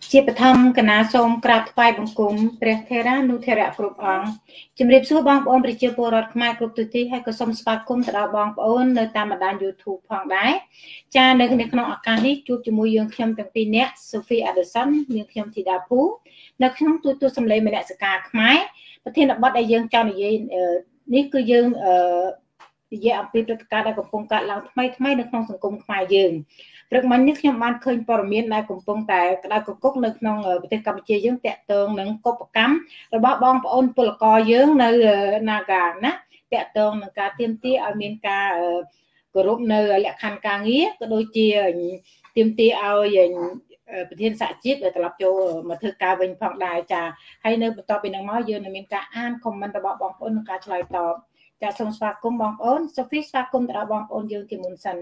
Chia bát thăm cả ná xôm cạp phai bông cúng, bẹt thề ra nu thề ra cướp ăn. Chim rệp xua băng bông bịch chia bồ rót mai cướp tụt đi hay có xôm spa cúng từ đó băng bông nơi tam mặt đàn YouTube hoàng đái. Cha nơi cái nọ cả nít chụp chụp môi dương khiêm từng tin nét Sophy Anderson dương khiêm thì đã phú. Nơi khiêm tôi xâm lấy mình lại sự cả khmái. Bát thề nọ bắt đại dương cho nội gì nít cứ dương dễ ăn pin được cả đại công cả làm thay được nông sản công ngoài dương rất mạnh nhất nhóm ban khơi bờ miền đại công công tại đại công cốc nước nông ở bên Campuchia dương tẹt tường nâng cốc cắm rồi bác bong ôn pol co dương nơi naga nát tẹt tường nâng cá tiêm tía ở miền cá group nơi lẹ khăn cá nghĩa cái đôi chia tiêm tía ao dành thiên xã chip để tập cho mà thưa cá vinh phong đài trà hay nơi tập bên nông máu dương ở miền cá an comment rồi bác bong ôn cá trời tọp Chào song sạc cùng bong ôn, Sophy sạc cùng đã bong ôn dương thì Hun Sen.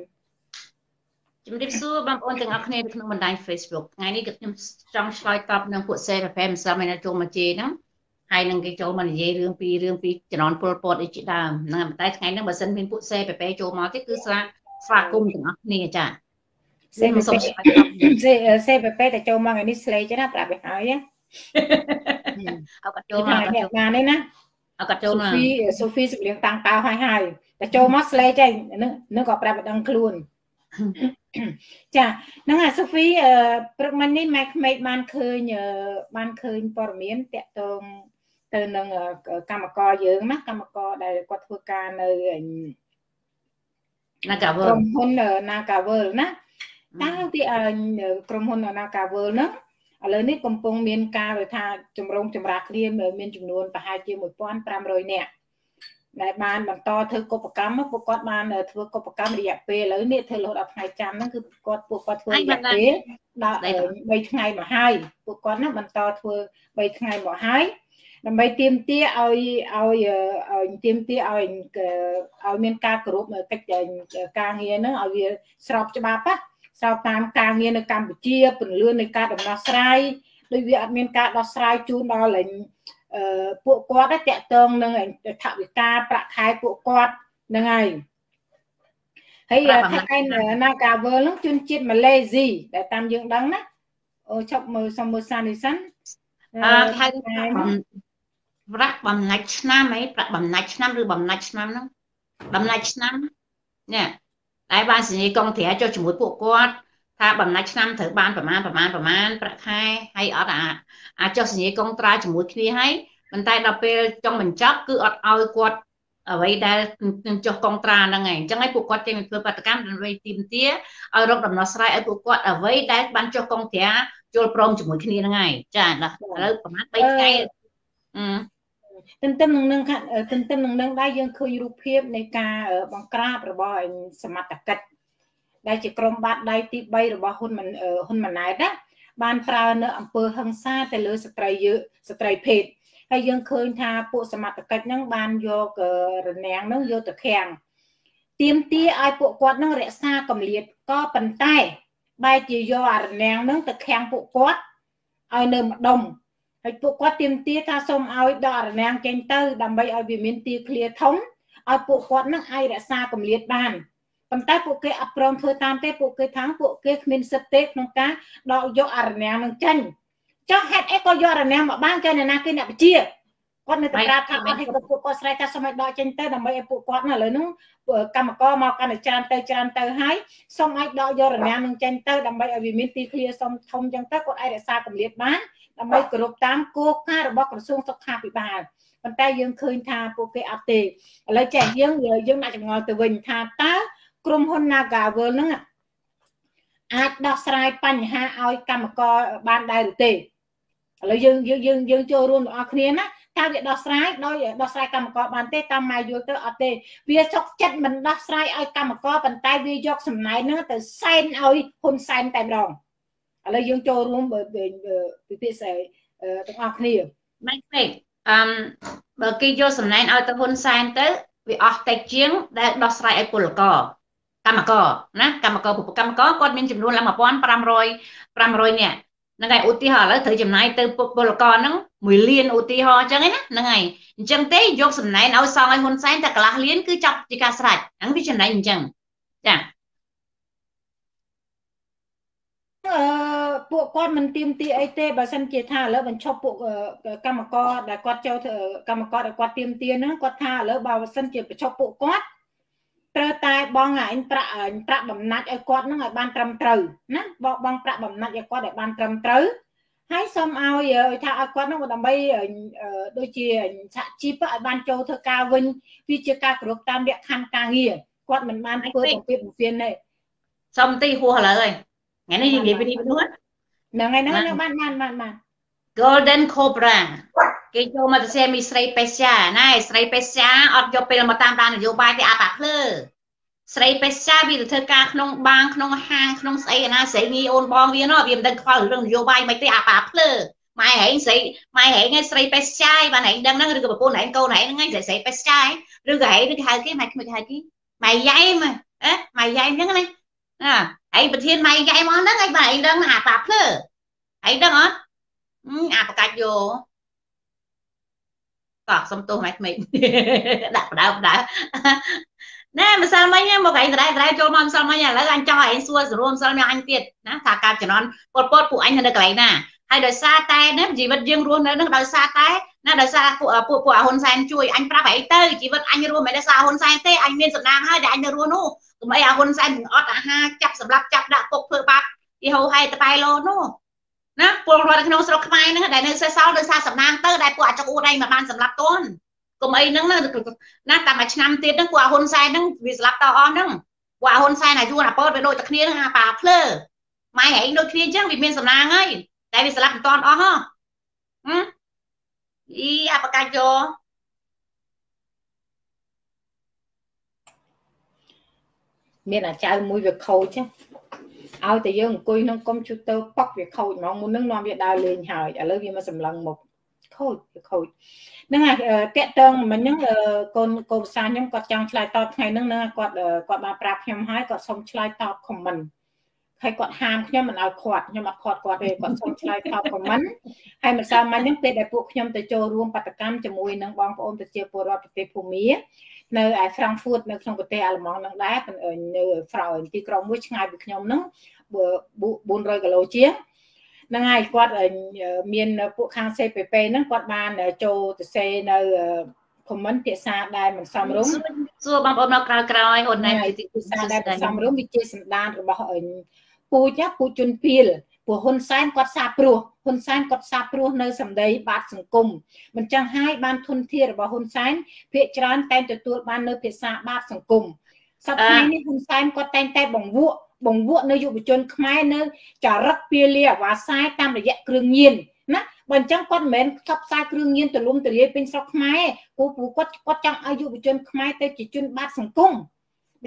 Chúng tôi xưa bong ôn từng học nghề được nông đại Facebook. Ngày nay các nhóm trong soi tập nông cụ xe cà phê mình sao mình đã trộn mà chế lắm. Hay nông cái chỗ mình dễ riêng pi chỉ nói pol để chị làm. Nông tại ngày nông bà dân bên cụ xe cà phê trộn mà cái cứ sạc sạc cùng từng học nghề chả. Xe cà phê để trộn mà ngày nay xe chứ nó phải bị hỏi á. Học cái trộn mà đẹp ngàn đấy nè. Sophie sự liên tăng tao hai hai, ta châu mắc lấy chứ, nó có phải đang luôn. Chà, nó là Sophie, bực mình đi mày mày ban khơi bờ miền tẹt tông từ nông Campuchia dữ lắm, Campuchia đây quạt phơi cá nơi Nagavel, Krom Hun Nagavel nè, tao thì Krom Hun Nagavel nè. Lời này công phong miền ca rồi tha chấm rong chấm rác liên miền chấm nôn và hai chiếc một con pram rồi nè đại ban bằng to thưa cô bạc cám cô con ban thưa cô bạc cám đẹp về lấy nè thưa lột đập 200 nó cứ con buộc con thưa đẹp thế đó mấy ngày mà hai buộc con nó bằng to thưa mấy ngày mà hai làm mấy tiêm tia ao tiêm tia ao miền ca group mà cách ca nghe nó ao sọp cho ba phát sau tam ca nghe nơi Campuchia phần lươn nơi ca đồng đo sài đối với admin ca đo sài chú đo là bộ quạt đã tẹt tương nâng ảnh thạo với ca bạc thái bộ quạt nâng ảnh thấy thằng anh na cà vơ lúc chuyên chiết mà lê gì để tam dưỡng đắng đó ở trong mờ xong mờ san đi sẵn bạc bầm nách nam ấy bạc bầm nách nam rồi bầm nách nam nè ai ban xin gì công thể cho chúng một bộ quạt tha bầm nách năm thử ban bầm man bạc hai hay ở đã cho xin gì công tra chúng một khi hay mình tay đập về trong mình chắp cứ ở ao quạt ở vậy đây cho công tra là ngày chẳng ai bộ quạt trên mình vừa bắt cam rồi về tìm tía ở rộng đầm nó sai ở bộ quạt ở vậy đây ban cho công thể cho prom chúng một khi là ngày trả là ở bầm nách bay cây Tân tâm nâng đã dân khơi rụp hiếp này cả ở bang Krab rồi bỏ anh Samatacật đây chỉ còn bạn đây tiếp bay rồi bỏ hôn mình này đó ban trao nợ ông pơ hăng xa tại lứa sợi pet hay dân khơi tha bộ Samatacật nâng ban vô cờ nén nâng vô tờ kèn tiêm tia ai bộ quạt nâng rẽ xa cầm liệt có bàn tay bay chỉ vô nén nâng tờ kèn bộ quạt ai nơi mặt đồng hãy buộc quạt tiêm tia ta xong ao đỏ nàng chanh tơ đầm bay ao bị miếng tia clear thống ao buộc quạt nước ai đã xa cầm liệt bàn cầm tay buộc cái apron thôi tam tay buộc cái tháng buộc cái miếng sập tết nông cá đọ do nàng nông chân cho hết ấy coi do nàng mà ban cho nàng cái này bị chia quạt này tập ra thằng này buộc quạt sai ta xong ai đọ chanh tơ đầm bay buộc quạt là lớn núng cầm co màu cầm để tràn tơ hái xong ai đọ do nàng nông chanh tơ đầm bay ao bị miếng tia clear xong thông chanh tơ còn ai đã xa cầm liệt bàn làm mấy cột tám cô ca rồi bóc còn xuống sọc tháp bị bà bàn tay dương khơi tha cô kê áp tề lấy trẻ dương lại chồng ngồi từ bình tha tá Krom Hun Nagavel nữa à đọc sai panh ha ao cam co ban đại được tề lấy dương cho luôn ở kia á tha việc đọc sai cam co bàn tay cam mai vô tới áp tề việc sọc chặt mình đọc sai ao cam co bàn tay vi dọc sầm này nữa từ sen ao hôn sen tại đồng lấy dương cho luôn bởi vì sẽ tập học nhiều. Mấy bởi khi vô sầm này ở tập huấn sang tới vì ở tây chiến đã đọc sai ai pol co, cam co con mình chấm luôn là một con pram rồi nè. Nâng ngày uti họ lấy thời chấm này từ pol co nó mười liên uti họ chẳng ấy nè. Nâng ngày chẳng tới vô sầm này ở sau ai huấn sang ta cả liên cứ chọc chỉ cả sạch. Nắng biết chấm này chẳng. bộ con mình tiêm ti ấy tê bà sân kia tha lỡ mình cho bộ cam mà co đã quát treo cam mà co đã quát tiêm ti nữa quát tha lỡ bà sân kia phải cho bộ quát trơ tai bong là anh tạ bầm nát ai quát nó là ban trầm trừ nát bong tạ bầm nát ai quát để ban trầm trừ hãy xong ao giờ tha ai quát nó còn làm bay đôi chì chặt chip ở ban châu thơ ca vinh vì chưa ca được tam địa khăn ca nghiền quát mình ban anh quên một viên này xong ti hùa là rồi ngày nay gì đi bên nước là ngày nó ban golden cobra cái chỗ mà xem Israel Pesia này Israel Pesia ở chỗ bên mà tam đàn ở bài thì áp lực Israel Pesia vì từ thời ca không bang không hàng không xây na xây nghi ôn bom viên nó vì đang khoa ở trong ở bài mấy cái áp lực mai hãy xây mai hãy nghe Israel Pesia bạn hãy đang nói được cái câu này ngay sẽ xây Pesia được hãy được hai cái mày dạy mà á mày dạy những cái này à ấy bật thiên mày dạy món đó ngay bạn đang áp lực ấy đang á áp cái vô cọt xong tôi mệt mệt đã nè mà sao mấy nhá một cái ra cho mom sao mấy nhá lấy anh cho anh xua rồi hôm sau anh tiệt nè thà cà chỉ non pot của anh là được cái nè hay đời xa tay nếp gì vật riêng luôn nữa đời xa tay nè đời xa của Hun Sen chui anh pra bảy tơi chỉ vật anh luôn mấy đời xa Hun Sen tê anh miên sập nàng hai đại anh luôn nu tụi mấy Hun Sen ót đã ha chập sập lấp chập đã cục phơi bạc đi hầu hay tập bay luôn nu nè buồn rồi nó sốc mai nữa đại nơi xe sau nơi xa sầm nang tơ đại quả trong u đây mà ban sầm lạp tôn cùng ấy nắng nè tạm mà năm tiết nắng quả Hun Sen nắng vì sập tao on nắng quả Hun Sen này du là po với đôi tắc nia nắng bà phơ mai hãy đôi kia chắc vì miền sầm nang ấy đại vì sập tôn on ha đi apakajo miền là cha mui việc khâu chứ ao thì dân cùi nó computer bóc việc khâu nó muốn nước non việc đào lên hỏi ở lớp gì mà sầm lần một khâu nước này tẹt tông mà những con xa những con trăng chai to hay nước này con bà prap nhầm hái con sông chai to của mình hay con ham nhầm mình ao quạt nhầm mặt quạt quạt về con sông chai to của mình hay mà sao mà những tẹt đại buộc nhầm tới châu ruộng bát cam chầm mùi nắng bóng của ông tới chiều bờ rạp tới phù mía nơi ở Frankfurt nơi trong cái tây Alemann đang đá ở nơi Frauen thì còn mỗi ngày việc nhom nó 400 kg chiếc năng ai quạt ở miền bộ khang CPP nó quạt ban châu từ xe nơi comment địa xa đây mình xong đúng xưa bằng ông nó cào cào hôm nay thì xa đây mình xong đúng bị chia sẻ đan rồi bảo ở pu chắc pu chun pil của Hun Sen quạt xa pro Hun Sen quạt xa pro nơi sầm đầy bát sừng cùng mình chẳng hai ban thôn thiệt và Hun Sen phía trán tên từ tuột ban nơi phía xa bát sừng cùng sau này nên Hun Sen quạt tên tên bồng vuộn nơi dụng chôn khmai nơi trả rất pia lìa và sai tam để dạy cường nhiên nát mình chẳng quạt mến sắp sai cường nhiên từ lùm từ lìa bên sau khmai của quạt chẳng ai dụng chôn khmai tới chỉ chôn bát sừng cùng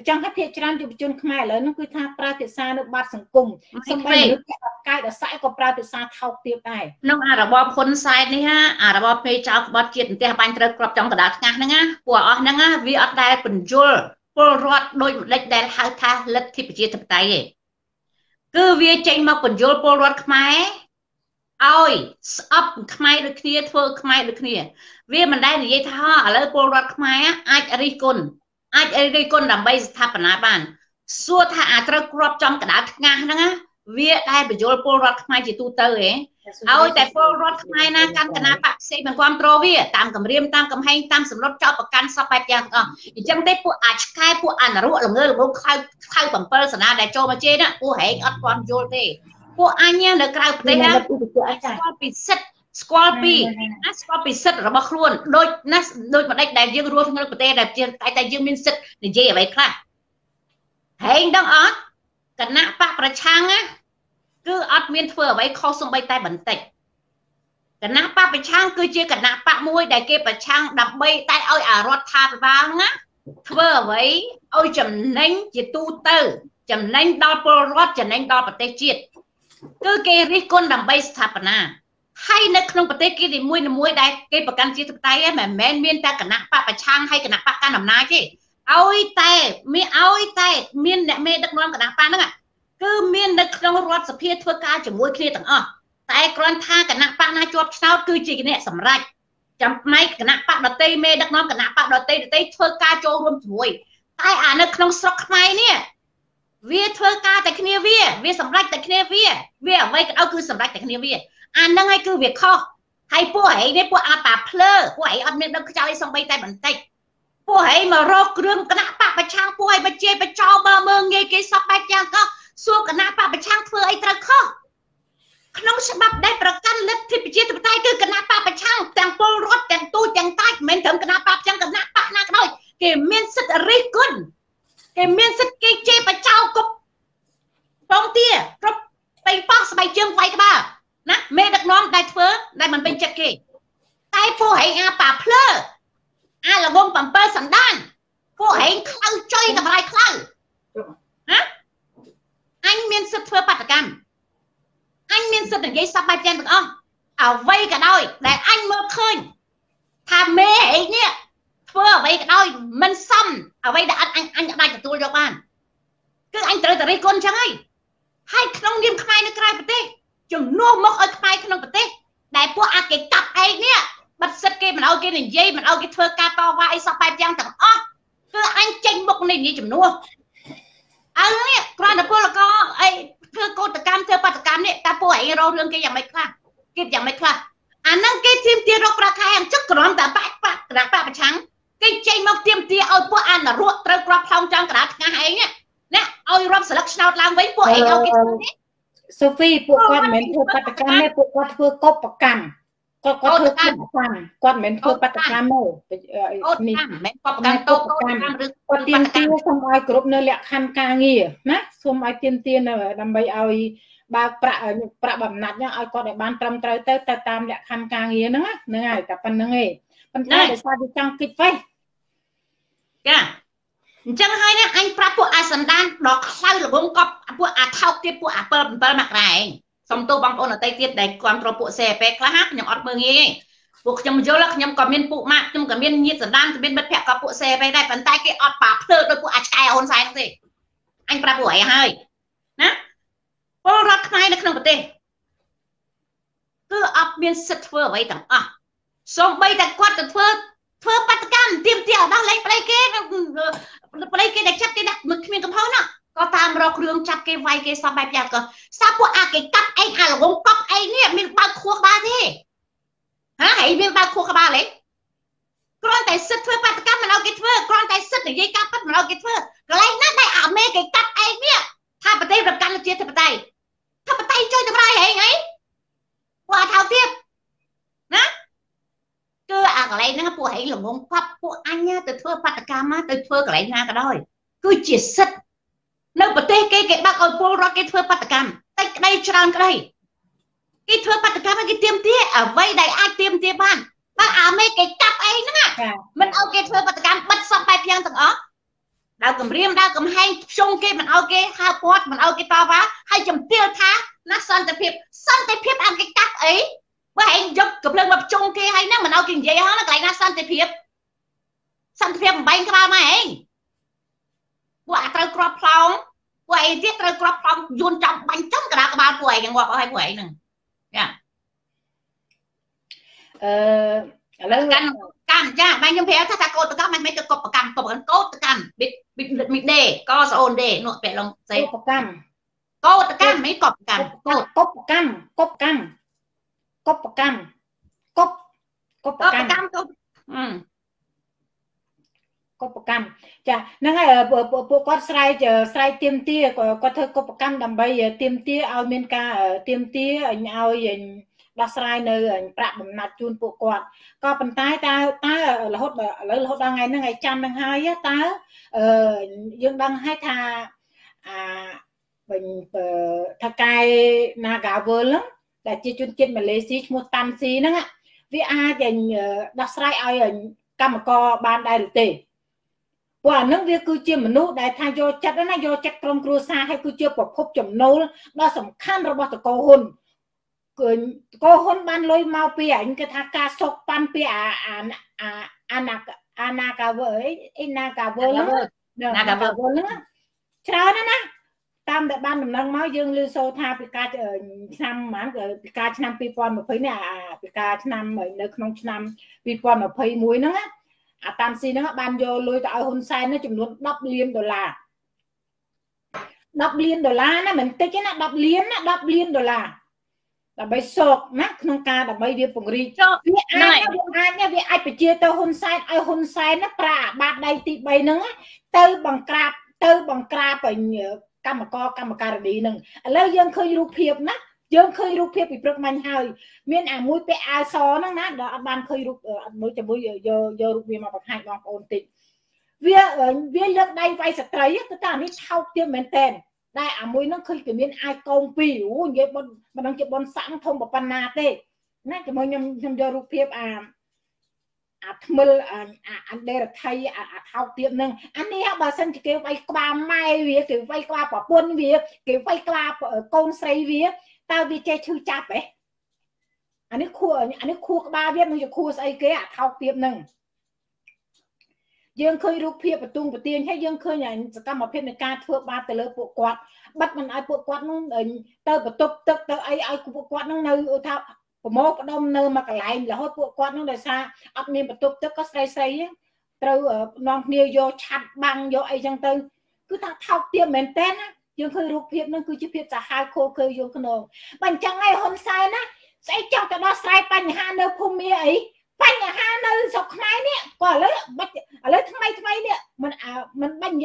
trong các hiện trạng dụng chôn khmer lớn cứ tha pratisa nước bát sừng cùng xong bay nước cay đã sải của pratisa thau tiệp này nông à là bom Hun Sen này ha à là bom phê cháo bát kiệt thì ban trời gặp trong cả đá ngang nè của ở nè vì ở đây bình chul pol rót đôi lệch đèn hai tha lệch thì bị chật tay cứ vì tranh mà bình chul pol rót khmer ơi up khmer được kia thôi khmer được kia vì mình đây thì tha ở đây pol rót khmer ai đi con ai ai đây con làm bây tháp bản bàn xua thả trơ crop trong cả đá ngang đó á việc ai bây giờ pol rót mai chỉ tu tơ ấy ôi tại pol rót mai na căn cả na bạc xây bằng quan trô việc tam cầm riêm tam cầm hay tam sầm lót cho bạc căn sập bạc giang à chẳng thấy pol ách khai pol ăn rượu làm người làm bông khai bằng pearl sơn na để cho mà chơi đó pol hay ăn quan trô thế pol anh nhá được khai thế á bị sét Scorpio, Scorpio sét là bạc luôn, đôi mà đây đại dương luôn không có tên đại dương, đại dương miền sét để dễ vậy cả. Hèn đang ót, cả nạ bạc và trăng á, cứ ót miền thừa vậy khó sung bay tai bẩn tịnh. Cả nạ bạc và trăng cứ chia cả nạ bạc môi đại kia và trăng đập bay tai ôi à rót tha và vang á, thừa vậy ôi chậm nén chỉ tu tư, chậm nén đo pro rót chậm nén đo và tê chiết, cứ kê rít con đầm bay tháp na. Hay nó không có thể kì mùi đại kì bà căn chí thực tay mà mẹn miên ta cả nạc bạc bà chàng hay cả nạc bạc căn nằm ná chứ ôi tay miên nẹ mê đất nông cả nạc bạc nâng ạ cứ miên đất nông rốt sập phía thua ca chừng mùi kia tầng ơ tại con tha cả nạc bạc ná chốt sao cứ chỉ cái nẹ sầm rạch chẳng may cả nạc bạc đọt tây mê đất nông cả nạc bạc đọt tây thua ca chô rôn mùi tại nó không sọc may nè Via thơ ca tại kia vía, vía sầm rách tại kia vía, vía vậy đâu cứ sầm rách tại kia vía. Anh đang ngay cứ việc kho, hay pua ấy đấy pua à bà plơ, pua ấy ăn miếng đâu cứ cho ấy xong bay tay bàn tay. Pua ấy mà rô kêu cái nắp bạc bạch trăng, pua ấy bạch chê bạch cho bờ mơ nghe cái sập bạch trăng co, xua cái nắp bạc bạch trăng thưa ấy trăng kho. Không sập bạc đây bạc cắn lết thì bạch chê thì bạch tay cứ cái nắp bạc bạch trăng, tàng pol rót tàng tu tàng tay, mình thầm cái nắp bạc trăng cái nắp bạc nát rồi, cái miếng sứt rì cún. Cái miếng sức kê chê bà cháu cục bóng tía rụp bánh bóng xa bánh chương vay các bà nát mê đặc nông đại phớ đại màn bánh chất kê tay phô hành à bà phơ à là bông bẩm bơ sẵn đàn phô hành khao chơi gặp lại khao anh miếng sức phơ bạc cằm anh miếng sức gây sắp bạch chân được không ảo vây cả đôi để anh mơ khơi thà mê ấy nhé phơ vây cả đôi mình xong ở vậy đã anh đã cho tôi đâu bạn cứ anh tới tới con chẳng ấy hai không niêm khai nó khai bật tê chừng nô mốc ở khai không bật tê đại pua à cái cặp ấy nè bật sệt kia mình ao kia này dây mình ao kia thưa ca to vai sao phải giang thằng ó cứ anh tranh bốc này đi chừng nô anh nè con đã pua là co ấy thưa cô từ cam thưa bà từ cam nè ta pua ấy rồi lương kia dạng mấy khoa kia dạng mấy khoa anh đang kia thêm tiền rồi ra khai hàng chắc còn đã bạc trắng cái chạy mọc tiêm tia ôi bố ăn là ruột trâu crop xong trong cả tháng hai nhé nè ôi rộp sạc snout làm với bố ấy ôi cái gì Sophie bố con mến thua bắt cam mê bố con thua cốp bạc cam con thua cam con mến thua bắt cam mê con tiêm tia xong ai group nơi lẹ khăn ca nghỉ nát xong ai tiêm tia nở đâm bay ôi bà prạ bẩm nạt nhá ôi con để ban trăm trời tới ta tam lẹ khăn ca nghỉ nữa nâng ai tập ăn nâng nghỉ phần này để sao đi trăng kịch vậy cả chẳng hay nè anh prạ của Iceland đó sao là bông cọp của à thau tiếp của à bờ bờ mặt này xong tôi bằng ôn ở tây tiếp để quan pro bộ xe pe khá hát nhầm ọt mương nghe buộc nhầm vô lắc nhầm còn miên phụ mạc nhầm còn miên nhiệt sản đan bên bất phẹt có bộ xe về đây phần tay cái ọt bả phơ đôi của à trai ôn sai không gì anh prạ của ấy hơi nè ô rắc này nó không có tê cứ ọt miên sệt phơ vậy thằng à xong bây đặt quạt được phơ bắt cam tiêm tiệt đó lấy play cái đặt chắp cái đặt mực miếng cơm hấu nè có tam rau rương chắp cái vai cái sao bài bạc cơ sao của à cái cắt anh à là gông cóc anh nè miếng ba khô ba thế hả hãy miếng ba khô ba lấy con tay sứt phơ bắt cam mà lau cái phơ con tay sứt để dây cáp bắt mà lau cái phơ lấy nát đây à mê cái cắt anh nè thà bắt tay đập cắn là chết thà bắt tay chơi đập ai ấy ấy quả thao tiếp nè cứ à cái này nó phụ ấy là ngôn pháp phụ anh nhá từ thưa phát cam á từ thưa cái này cái đôi cứ chia sẻ nó bật tê cái bác ơi phụ ra cái thưa phát cam tại đây tròn cái đây cái thưa phát cam cái tiêm tía ở vây đây ai tiêm tía bạn bác à mấy cái cặp ấy nữa mình ok thưa phát cam bắt xong bài piang thằng ó đào cầm riêng đào cầm hay xung kia mình ok hai pot mình ok to vá hai chấm tiêu thá nó son tập hiệp ăn cái cặp ấy với anh giúp cụp lên mập chung kia hay nó mình ao kinh dễ hơn là cái na san tiệp bay các ba mà anh quả trâu crop phong của anh tiết trâu crop phong dồn trọng bánh chấm cả các ba của anh ngọc hai của anh nè cam cha bánh chấm phé thắt cô tự các mấy cái cột tự cam bị đề co ồn đề nội vẻ lòng giấy cô tự cam mấy cột cam cốp cam chà năng hay bộ con sài tiêm tia có thơ cốp cam đầm bay tiêm tia ao miền ca tiêm tia ao đa sài nơi bạc bầm nát chun bộ quạt có phần tai ta là hốt đang ngày trăm đang hai á ta dương đang hai thà mình thà cài na gà vừa lắm là chi chuyên kiệt mà lấy xí một tam xí nữa ạ vì ai dành đọc sai ai ở cam co ban đại được tề quả nước việc cứ chia mà nấu đại thay do chặt đó là do chặt trong cua xa hay cứ chưa bọc khúc chấm nấu đó sầm khăn rồi bao cô hôn ban lôi mau pia anh cái thà ca sọc pan pia anh à chào đó nè tam đại ban nằm máu dương lưu sâu tha pika năm máng pika năm pipon một phẩy nè pika năm mấy nước không năm pipon một phẩy muối nữa á tam si nữa ban vô lôi tạo hôn sai nó chừng luôn đắp liêm đô la 10 លានដុល្លារ ណាមិនតិចទេណា 10 លាន ដើម្បីសោកណាក្នុងការដើម្បីវាពង្រីកចុះវាអាចទៅហ៊ុនសែនឲ្យហ៊ុនសែនណាប្រាអាបាត់ដៃទី តែអាមួយនឹងឃើញគេមានអាយកងពីអូននិយាយប៉ុណ្ណឹងគេបនសាំងធំប៉ុណ្ណាទេណាខ្ញុំខ្ញុំយករូបភាពអាអាថ្មិលអាដេរថៃអាថោកទៀតនឹងអានេះបើសិនជាគេវាយក្បាលម៉ែវាគេវាយក្បាលប្រពន្ធវាគេវាយក្បាលកូនស្រីវាតើវាចេះឈឺចាប់ហេអានេះគួរអានេះគួរក្បាលវានឹងជាគួរស្អីគេអាថោកទៀតនឹង យើងឃើញរូបភាពបន្ទងប្រទានហើយយើងឃើញសកម្មភាពនៃការធ្វើបាតទៅលើពួកគាត់ បញ្ហានៅស្រុកខ្មែរនេះក៏ឥឡូវឥឡូវថ្មីថ្មីនេះមិនអាមិនបាញ់និ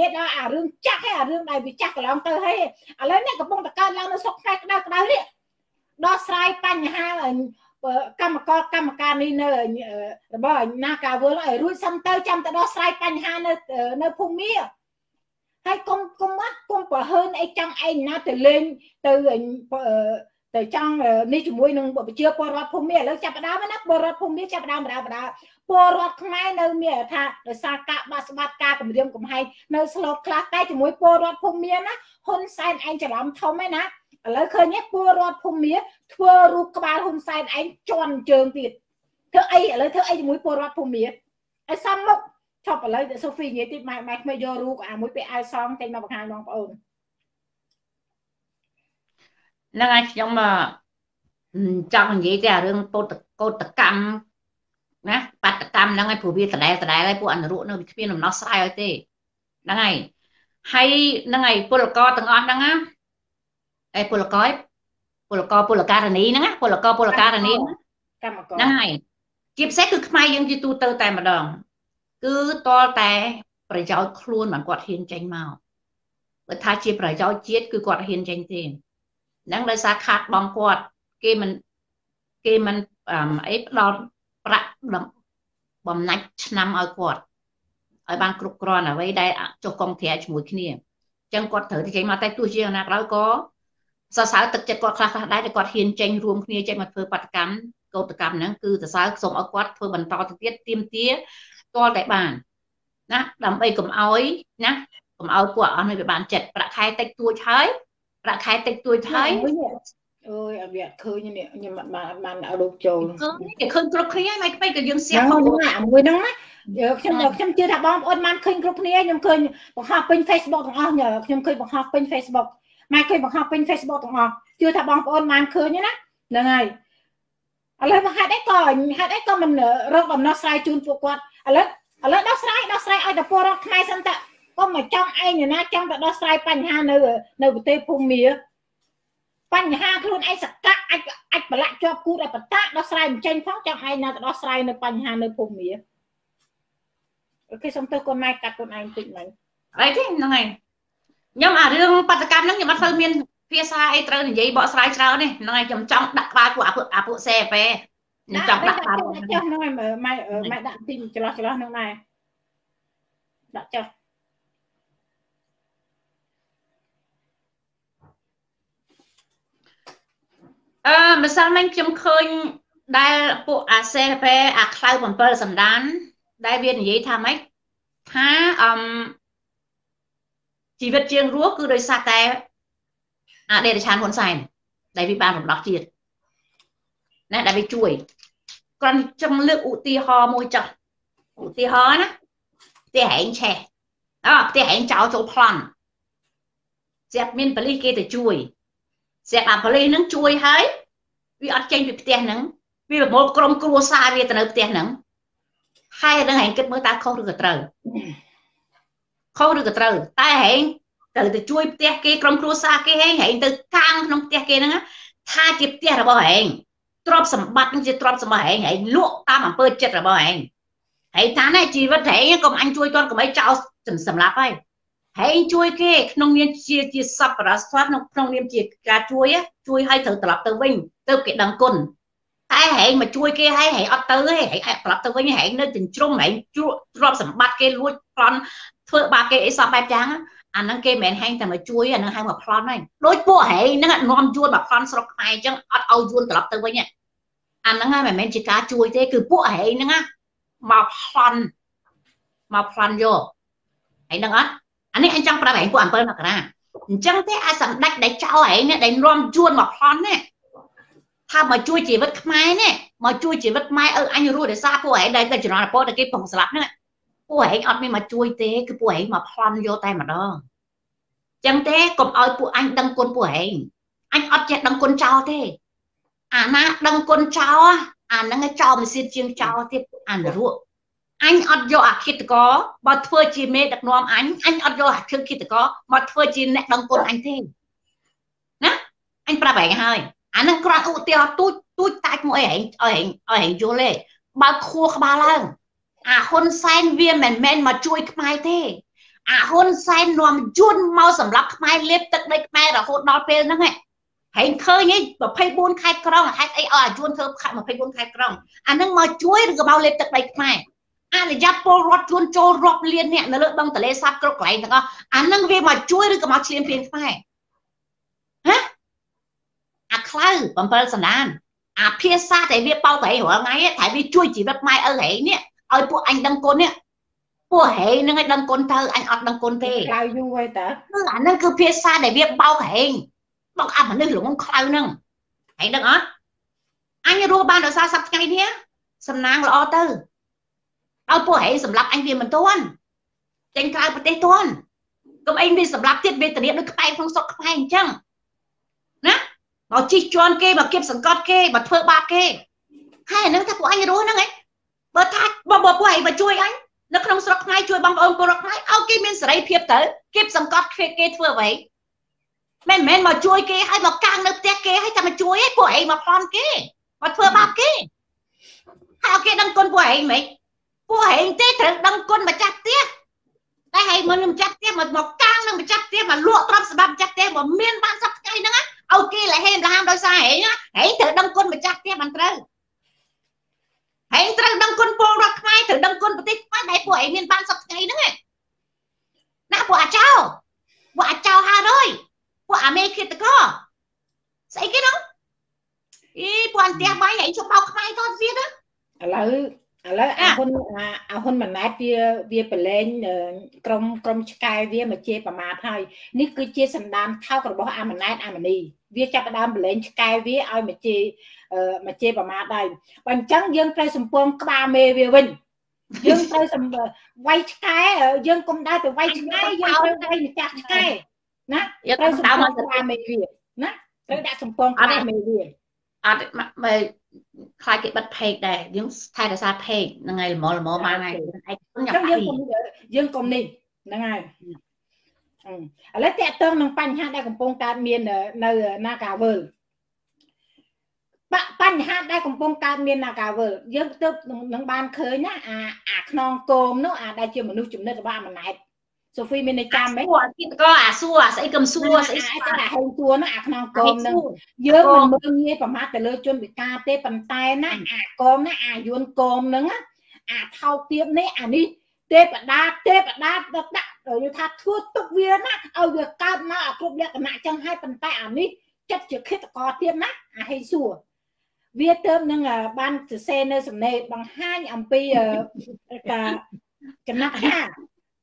យាយដល់អារឿងចាស់ឯអារឿងដែលវាចាស់កន្លងទៅហើយឥឡូវនេះកំពុងតកើតឡើងនៅស្រុកខ្មែរក្តៅក្តៅនេះដោះស្រាយបញ្ហាកម្មករកម្មការនេះនៅរបស់ណាការវល់ឲ្យរួចសិនទៅចាំតែដោះស្រាយបញ្ហានៅនៅភូមិនេះហើយគុំគុំមកគុំប្រហើនអីចង់ឯណាទៅលេងទៅទៅចង់ នេះជាមួយនឹងបព្វជើពលរដ្ឋភូមិនេះឥឡូវចាប់ដើមណាពលរដ្ឋខ្មែរនៅមានថាដោយសារការបះស្បាតការគម្រាមកំហែងនៅស្លូតខ្លះតែជាមួយពលរដ្ឋភូមិនេះណាហ៊ុនសែនឯងច្រឡំធំឯណាឥឡូwឃើញទេពលរដ្ឋភូមិនេះធ្វើរូបក្បាលហ៊ុនសែនឯងជន់ជើងទៀតធ្វើអីឥឡូវធ្វើអីជាមួយពលរដ្ឋភូមិនេះឲ្យសំមុខឈប់ឥឡូវសូហ្វីនិយាយតិចម៉ែខ្ញុំយករូបអាមួយពេលឲ្យសងចេញមកបង្ហាញបងប្អូន នឹងចង់និយាយតែរឿងពលកតទាំងអស់ហ្នឹងឯងពលកយពលកពលការនីហ្នឹងណាពលកពលការនីហ្នឹងហ្នឹងហើយជាពិសេសគឺខ្មែរយើងជាទូទៅតែម្ដងគឺតតែប្រយោជន៍ខ្លួនមិនគាត់ហ៊ានចេញមកព្រោះថាជាប្រយោជន៍ជាតិគឺគាត់ហ៊ានចេញទេហ្នឹងដោយសារខាតបងគាត់ គេមិនអីផ្ដោតប្រាក់បំណាច់ឆ្នាំឲ្យគាត់ឲ្យបានគ្រប់គ្រាន់អ្វីដែលចុះកងធែជាមួយគ្នាអញ្ចឹងគាត់ត្រូវតែចេញមកតែទោះជាយ៉ាងណាក្រោយក៏សរសើរទឹកចិត្តគាត់ខ្លះដែរគាត់ហ៊ានចេញរួមគ្នាចេញមកធ្វើបាតកម្មកោតកម្មហ្នឹងគឺសរសើរសូមឲ្យគាត់ធ្វើបន្តទៅទៀតទៀមទាតតែបានណាដើម្បីកុំឲ្យណាកុំឲ្យពួកអស់នេះវាបានចិត្តប្រាក់ខែតិចតួចហើយប្រាក់ខែតិចតួចហើយ ឃើញឃើញគ្រប់គ្នាឯងមិនពេកក៏យើងសៀកខ្ញុំខ្ញុំជឿថាបងប្អូនបានឃើញគ្រប់គ្នាខ្ញុំឃើញបង្ហោះពេញ Facebook ទាំងអស់ខ្ញុំឃើញបង្ហោះពេញ Facebook មកឃើញបង្ហោះពេញ Facebook ទាំងអស់ជឿថាបងប្អូនបានឃើញណាហ្នឹងហើយឥឡវហេតុអីក៏ហេតុអីក៏មិនរកដំណោះស្រាយជូនពួកគាត់ឥឡវឥឡវដោះស្រាយដល់ស្រាយឲ្យតែពលរដ្ឋខ្មែរសិនតើកុំមកចង់ឯងណាចង់ទៅដោះស្រាយបញ្ហានៅនៅប្រទេសភូមិមា បញ្ហាខ្លួនឯងសកាច់អាចប្រឡាក់ជាប់គូតែបន្តដោះស្រាយមិនចេញផងចង់ឯងណាទៅដោះស្រាយនៅបញ្ហានៅភូមិមាអូខេសុំទៅកូនម៉ែកាត់កូនឯងតិចមិញអីទេហ្នឹងហើយខ្ញុំអារឿងបដកម្មហ្នឹងខ្ញុំអត់សូវមានភាសាអីត្រូវនិយាយបកស្រាយច្រើនទេហ្នឹងហើយខ្ញុំចង់ដាក់ក្បាលគួរអាពួកអពួកសែបែខ្ញុំចង់ដាក់ក្បាលដាក់ចុះហ្នឹងហើយម៉ែដាក់ទីចន្លោះចន្លោះហ្នឹងដែរដាក់ចុះ ម្សិលមិញខ្ញុំឃើញដែលពួកអាសេបែអាខ្លៅបំពេលសម្ដានដែលវានិយាយថាម៉េចថាជីវិតយើងរស់គឺដោយសារតែអាដេរឆានហ៊ុនសែនដែលវាបានរំដោះជាតិណាដែលវាជួយគ្រាន់ចំលើកឧទាហរណ៍មួយចុះឧទាហរណ៍ណាផ្ទះឯងឆេះអត់ផ្ទះឯងចោលចូលប្លន់ស្រាប់មានប៉លីសគេទៅជួយ ស្រាប់អាប៉លីសនឹងជួយហើយវាអត់ចេញពីផ្ទះហ្នឹងវាបំលក្រុមគ្រួសារវាទៅនៅផ្ទះហ្នឹងហើយនឹងឯងគិតមើលតើខុសឬក៏ត្រូវខុសឬក៏ត្រូវតែឯង Tại vì chui tè kê cầm cua xa kê hay hay từ cang nông tè kê nè tha chip tè là bao hành trộm sầm bát nông chỉ trộm sầm hay hay lụa ta mà bơi chết là bao hành hay tháng này chỉ vẫn thấy còn anh chui toàn của mấy cháu sầm sầm lá bay hay chui kê nông niên chia sập và soát nông niên chia cá chui á chui hay thử tập từ vinh từ kiện đằng cồn ai hay mà chui kê hay hay ở tứ hay hay tập từ vinh hay nơi tỉnh trung này trộm sầm bát kê lụa con thợ ba kê sập bay trắng anh đang kêu mẹ hang mà chui anh đang hay mà con này đối bộ hệ nó là ngon chui mà con sọc này chứ ao chui từ từ với nhỉ anh đang hay mà mẹ chỉ cá chui thế cứ bộ hệ nó á mà con vô anh đang ăn anh ấy anh trong cái bánh của anh bơi mà cả chẳng thế ai sắm đạch để cháu ấy nè để ngon chui mà con nè tham mà chui chỉ vất mai nè mà chui chỉ vất mai ở anh rồi để xa cô ấy đây là chỉ nói là cô là cái phòng sập nữa cô ấy ăn mà chui thế cứ cô ấy mà khoan vô tay mà đó chẳng thế còn ơi của anh đăng quân của anh ăn chết đăng quân trao thế à na đăng quân trao à nó nghe trao mà xin chiên trao tiếp ăn à, ruộng anh ăn vô à khi có mà thôi chỉ mê đặc nom anh ăn vô à khi có mà thôi chỉ nè đăng quân anh thế nè anh ba bảy hai anh đang còn ưu tiêu tui tay mỗi anh vô lệ ba khua ba lần à Hun Sen viên men mà chui mai thế à Hun Sen nằm chun mau sầm lấp mai lép tật đây mai là hôn đói phê nó này hãy khơi nhé mà phải buôn khai còng hãy ấy à chun thơm khai mà phải buôn khai còng anh đang mà chui rồi bao lép tật đây mai anh là giáp bồ rót chun trâu rót liền nè nó lợn băng tờ lê sáp cọc lại thằng anh đang về mà chui rồi cái mà chiêm phiền mai hả à khai bấm bấm sầm đan à phía xa tại vì bao cái hỏa ngay tại vì chui chỉ bắp mai ở đấy nè ơi của anh đăng côn nè của hệ nó đăng côn thơ anh ọt đăng côn về lao du quay tả cứ ảnh nó cứ phía xa để biết bao hệ bọc ăn mà nước lủng không khao nương hãy đăng ọt anh đua ban đầu xa sắp ngay thế sầm nang là ọt tư ơi của hệ sầm lấp anh viên mình tuôn tranh cao bật tê tuôn cầm anh đi sầm lấp tiếp bên tận điện nó tay phong sọc anh chăng nè bảo chi chọn kê bảo kiếp sầm cọt kê bảo thơ ba kê hay nó thắc của anh đua nó ấy bà thách bà bộ của hãy bà chui anh nó không sọc ngay chui bằng ông của rọc ngay áo kì mình sẽ rây phiếp tới kiếp xong cót kê thua vậy mẹn mà chui kê hay mà càng nợ tét kê hay ta mà chui ấy của hãy mà con kê mà thua bạc kê hay ok đăng con của hãy mấy của hãy tết thật đăng con mà chặt tiếc đây hay mà nằm chặt tiếc mà càng nằm chặt tiếc mà lụa trọp sắp bạp chặt tiếc mà miên bán sắp ngay nữa ok lại hèm là ham đôi xa hãy nhá hãy thử đăng con mà chặt tiếc bằng trời hãy thử đăng quân bò ra khai thử đăng quân bít phát đại của ấy miền ban sập ngày nữa này đã quả chào Hà rồi quả mê kia có xây cái đó ý quan tiền máy ấy cho bao khai con riết đó à hôn mà nát vía bể lên trong sky vía mà chê và mát thôi nếu cứ chê sầm đan thao còn bỏ à mà nát à mà đi vía chặt đam lên sky vía ai mà chê và mát đây bằng trắng dương cây sầm phong ba mê vía vinh dương cây sầm quay sky dương công đa từ quay sky dương quay chặt sky nè cây sầm phong ba mê vía nè cây đã sầm phong ba mê vía à mày khai cái bật phê để những thay ra sao phê ngày mò mà này dân công đi ngày lấy tẹt tương bằng pan ha đây cùng phong ta miền nơi na cà vờ pan ha đây cùng phong ta miền na cà vờ dân tước bằng ban khơi nhá à non côm nữa à đây chưa một nước chấm nước ba mà này Sophy mình chăm mấy có à xua sẽ cầm xua sẽ là hay xua nó à non côm nữa dớ mình mưng nghe phẩm hát để lôi chôn bị ca tê bằng tay nó à côm nó à yuan côm nữa à thao tiếp đấy à đi tê bả đa đặt rồi thắt thuốc tóc viên á ở việc cam nó à cục đẹp mà chẳng hai bằng tay à đi chắc chưa hết có tiếp nó à hay xua viết thêm nhưng là ban từ xe nơi sầm này bằng hai ampi cả cái nắp ha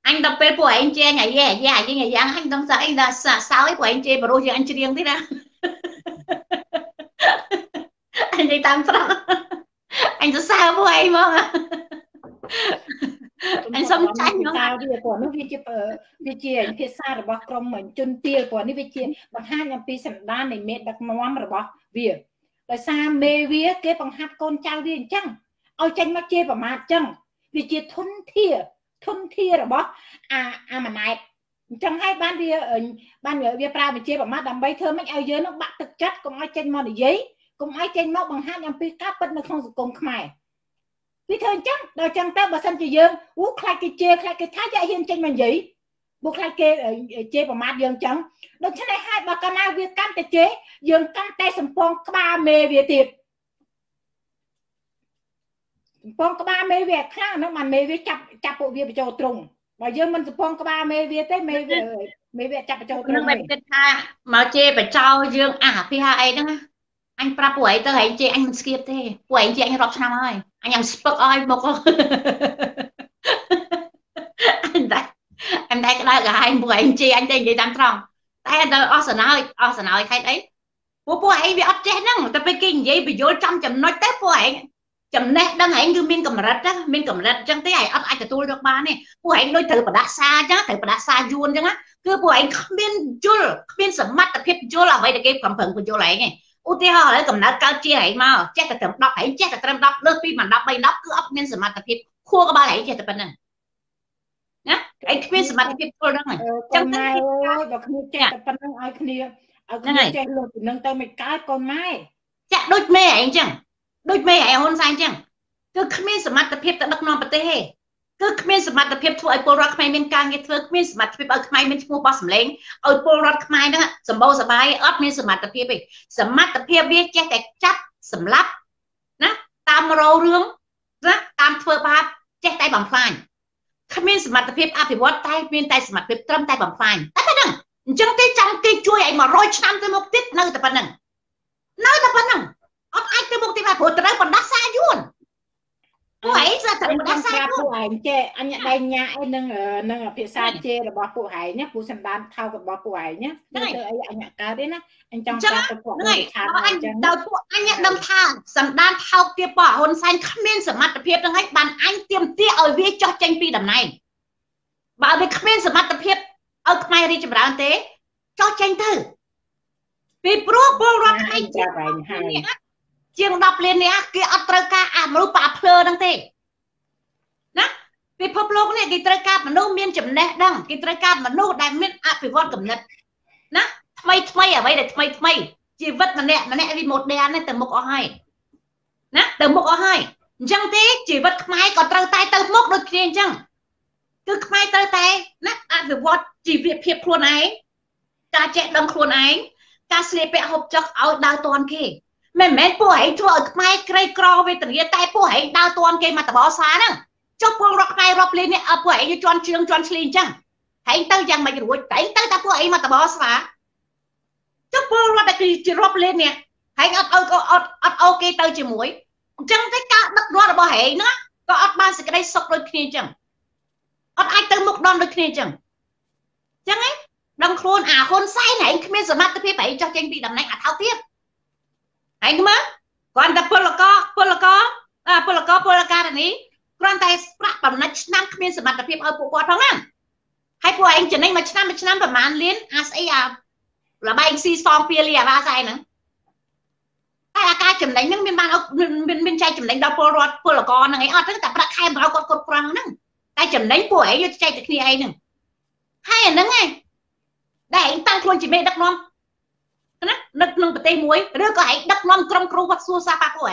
anh đọc về của anh chị ngày dài như ngày giang anh đóng sao anh là sao ấy của anh chị và đôi giờ anh chị riêng thế nào anh đi tam sao anh sẽ sao của em không anh sống tranh nó sao bây giờ của nó vi chia anh kia xa rồi bác công mình chân tia của nó vi chia bằng hai năm pi sản đan này mẹ đặc mong rồi bác vì rồi xa mê vía kế bằng hát con trao riêng chăng ao tranh mắt chê và mặt chăng vì chia thôn thia rồi bác à mà này chẳng hay ban việc việc làm chế bảo mát đầm bay thơm anh ao dưới nó bạn thực chất cũng ai trên mò để giấy cũng ai trên móc bằng hai nhầm pi cáp bên nó không dùng cùng mày vì thường chắc đào chẳng tao bà xanh chỉ dương uống khai cái chê khai cái thái dạy hiên trên mình giấy buộc khai kê chế bảo mát dương chẳng đôi chân này hai bà con ai việc cam tài chế dương cam tay sầm phong ba mê về tiệp phong ba mê về khác nó màn mê với chặt chặt bộ việc cho trùng mà giờ mình phong ba mê về tới mê về chặt cho trùng này mà chê phải trao dương à phi hai đó anh pra của ấy tới hãy chị anh skip thế của ấy chị anh rock sao ơi anh em sport ơi một con em đây cái là hai của anh chị anh đây để tam tròn tay anh ở Arsenal khai đấy của ấy bị ấp chết năng tập kinh vậy bị vô trong chấm nói tép của ấy chấm nét đang hãy như miên cầm rạch chẳng thế ai ấp ai cho tôi được ba này của anh nói thử mà đã xa chứ thử mà đã xa luôn chứ á cứ của anh không biên chưa biên sầm mắt tập hiệp chưa là vậy là cái cảm phận của chỗ này này ưu tiên họ lấy cầm nát cao chia hãy mà chết là tầm đọc hãy chết là tầm đọc lớp phim mà đọc bay đọc cứ ấp miên sầm mặt tập hiệp khua các ba hãy chết tập bên này nhá anh miên sầm mặt tập hiệp thôi đó này trong cái đọc như chết tập bên này ai kia ở cái này luôn nâng tay mình cái con mai chết đôi mẹ anh chẳng đôi mẹ hãy hôn sang chẳng cứ miên sầm mặt tập hiệp tập đọc non bật thế cứ miên sầm mặt tập hiệp thôi ai bồi rock mai miên càng nghe thôi miên sầm mặt tập hiệp ở mai miên mua bao sầm lên ở bồi rock mai đó sầm bao sầm bay ấp miên sầm mặt tập hiệp ấy sầm mặt tập hiệp biết che cái chắp sầm lấp nè tam râu rướng nè tam phơi ba che tay bằng phai miên sầm mặt tập hiệp áp thì vót tay miên tay sầm mặt tập trâm tay bằng phai tất cả đừng trong cái chuôi ấy mà rồi trăm tới một tít nơi tập năng nơi tập năng ấp ai tới một tít mà bồi tới còn đắt xa luôn ấy ra thật đã sai luôn. Anh chê anh nhận đây nhà anh nâng ở phía xa chê là bỏ phụ hải nhé, phụ sân bán thao của bỏ phụ hải nhé. Này, anh nhận cá đấy nhá. Anh trong cá tôi bỏ này. Anh đầu phụ anh nhận đâm thang, sân bán thao kia bỏ hôn xanh khắp miên sở mặt tập hiệp đang hách bàn anh tiêm tia ở viết cho tranh pi đầm này. Bảo về khắp miên sở mặt tập hiệp ở mai đi chụp đá tế cho tranh thử. Vì bố rộp anh chê chiêng đọc lên nè kia ở trời ca à mà lúc bà phơ đang thế nè vì phô lô này cái trời ca mà nô miên chấm nè đăng cái trời ca mà nô đại miên à phải vót cầm lật nè thay ở vậy để thay chỉ vất mà nè vì một đèn này tầng một có hai nè tầng một có hai chẳng thế chỉ vất mai còn trời tay tầng một được tiền chẳng cứ mai trời tay nè à phải vót chỉ việc hiệp khuôn ấy ta chạy đâm khuôn ấy ta xì bẹ hộp chắc áo đào toàn kì mẹ mẹ phụ hãy cho ở mai cây cỏ về tận tay phụ hãy đào toàn cây mà tập bó xa nè cho phụ rock này rock lên nè phụ hãy cho trường cho lên chăng hãy tao rằng mày rồi hãy tao ta phụ hãy mà tập bó xa cho phụ rock này rock lên nè hãy ok tao chỉ mũi chẳng cái cả đất rock là bỏ hãy nữa có ở ban sẽ cái đây sọc đôi kia chăng ở ai tao một đòn đôi kia chăng chẳng ấy đồng khôn à khôn sai này khi mới giờ mắt tôi phải cho tranh bị đầm này à thao tiếp anh mà còn ta polo co là ní còn ta sprat bằng nách nam khmien sầm mặt tập hiệp ở bộ quạt thằng nam hay của anh chỉ nên mà chăn và màn liên as a là ba anh si song pia lìa ba sai nữa ai là ca chấm đánh những bên ban bên trai chấm đánh đau polo co này ở tất cả các khai mà có cột quăng nữa ai chấm đánh của ấy trai từ khi ấy nữa hay là nữa ngay để anh tăng luôn chỉ mẹ đắc non nâng nâng bật tay muối rồi có hãy đắp non trong cừu vật xua xa của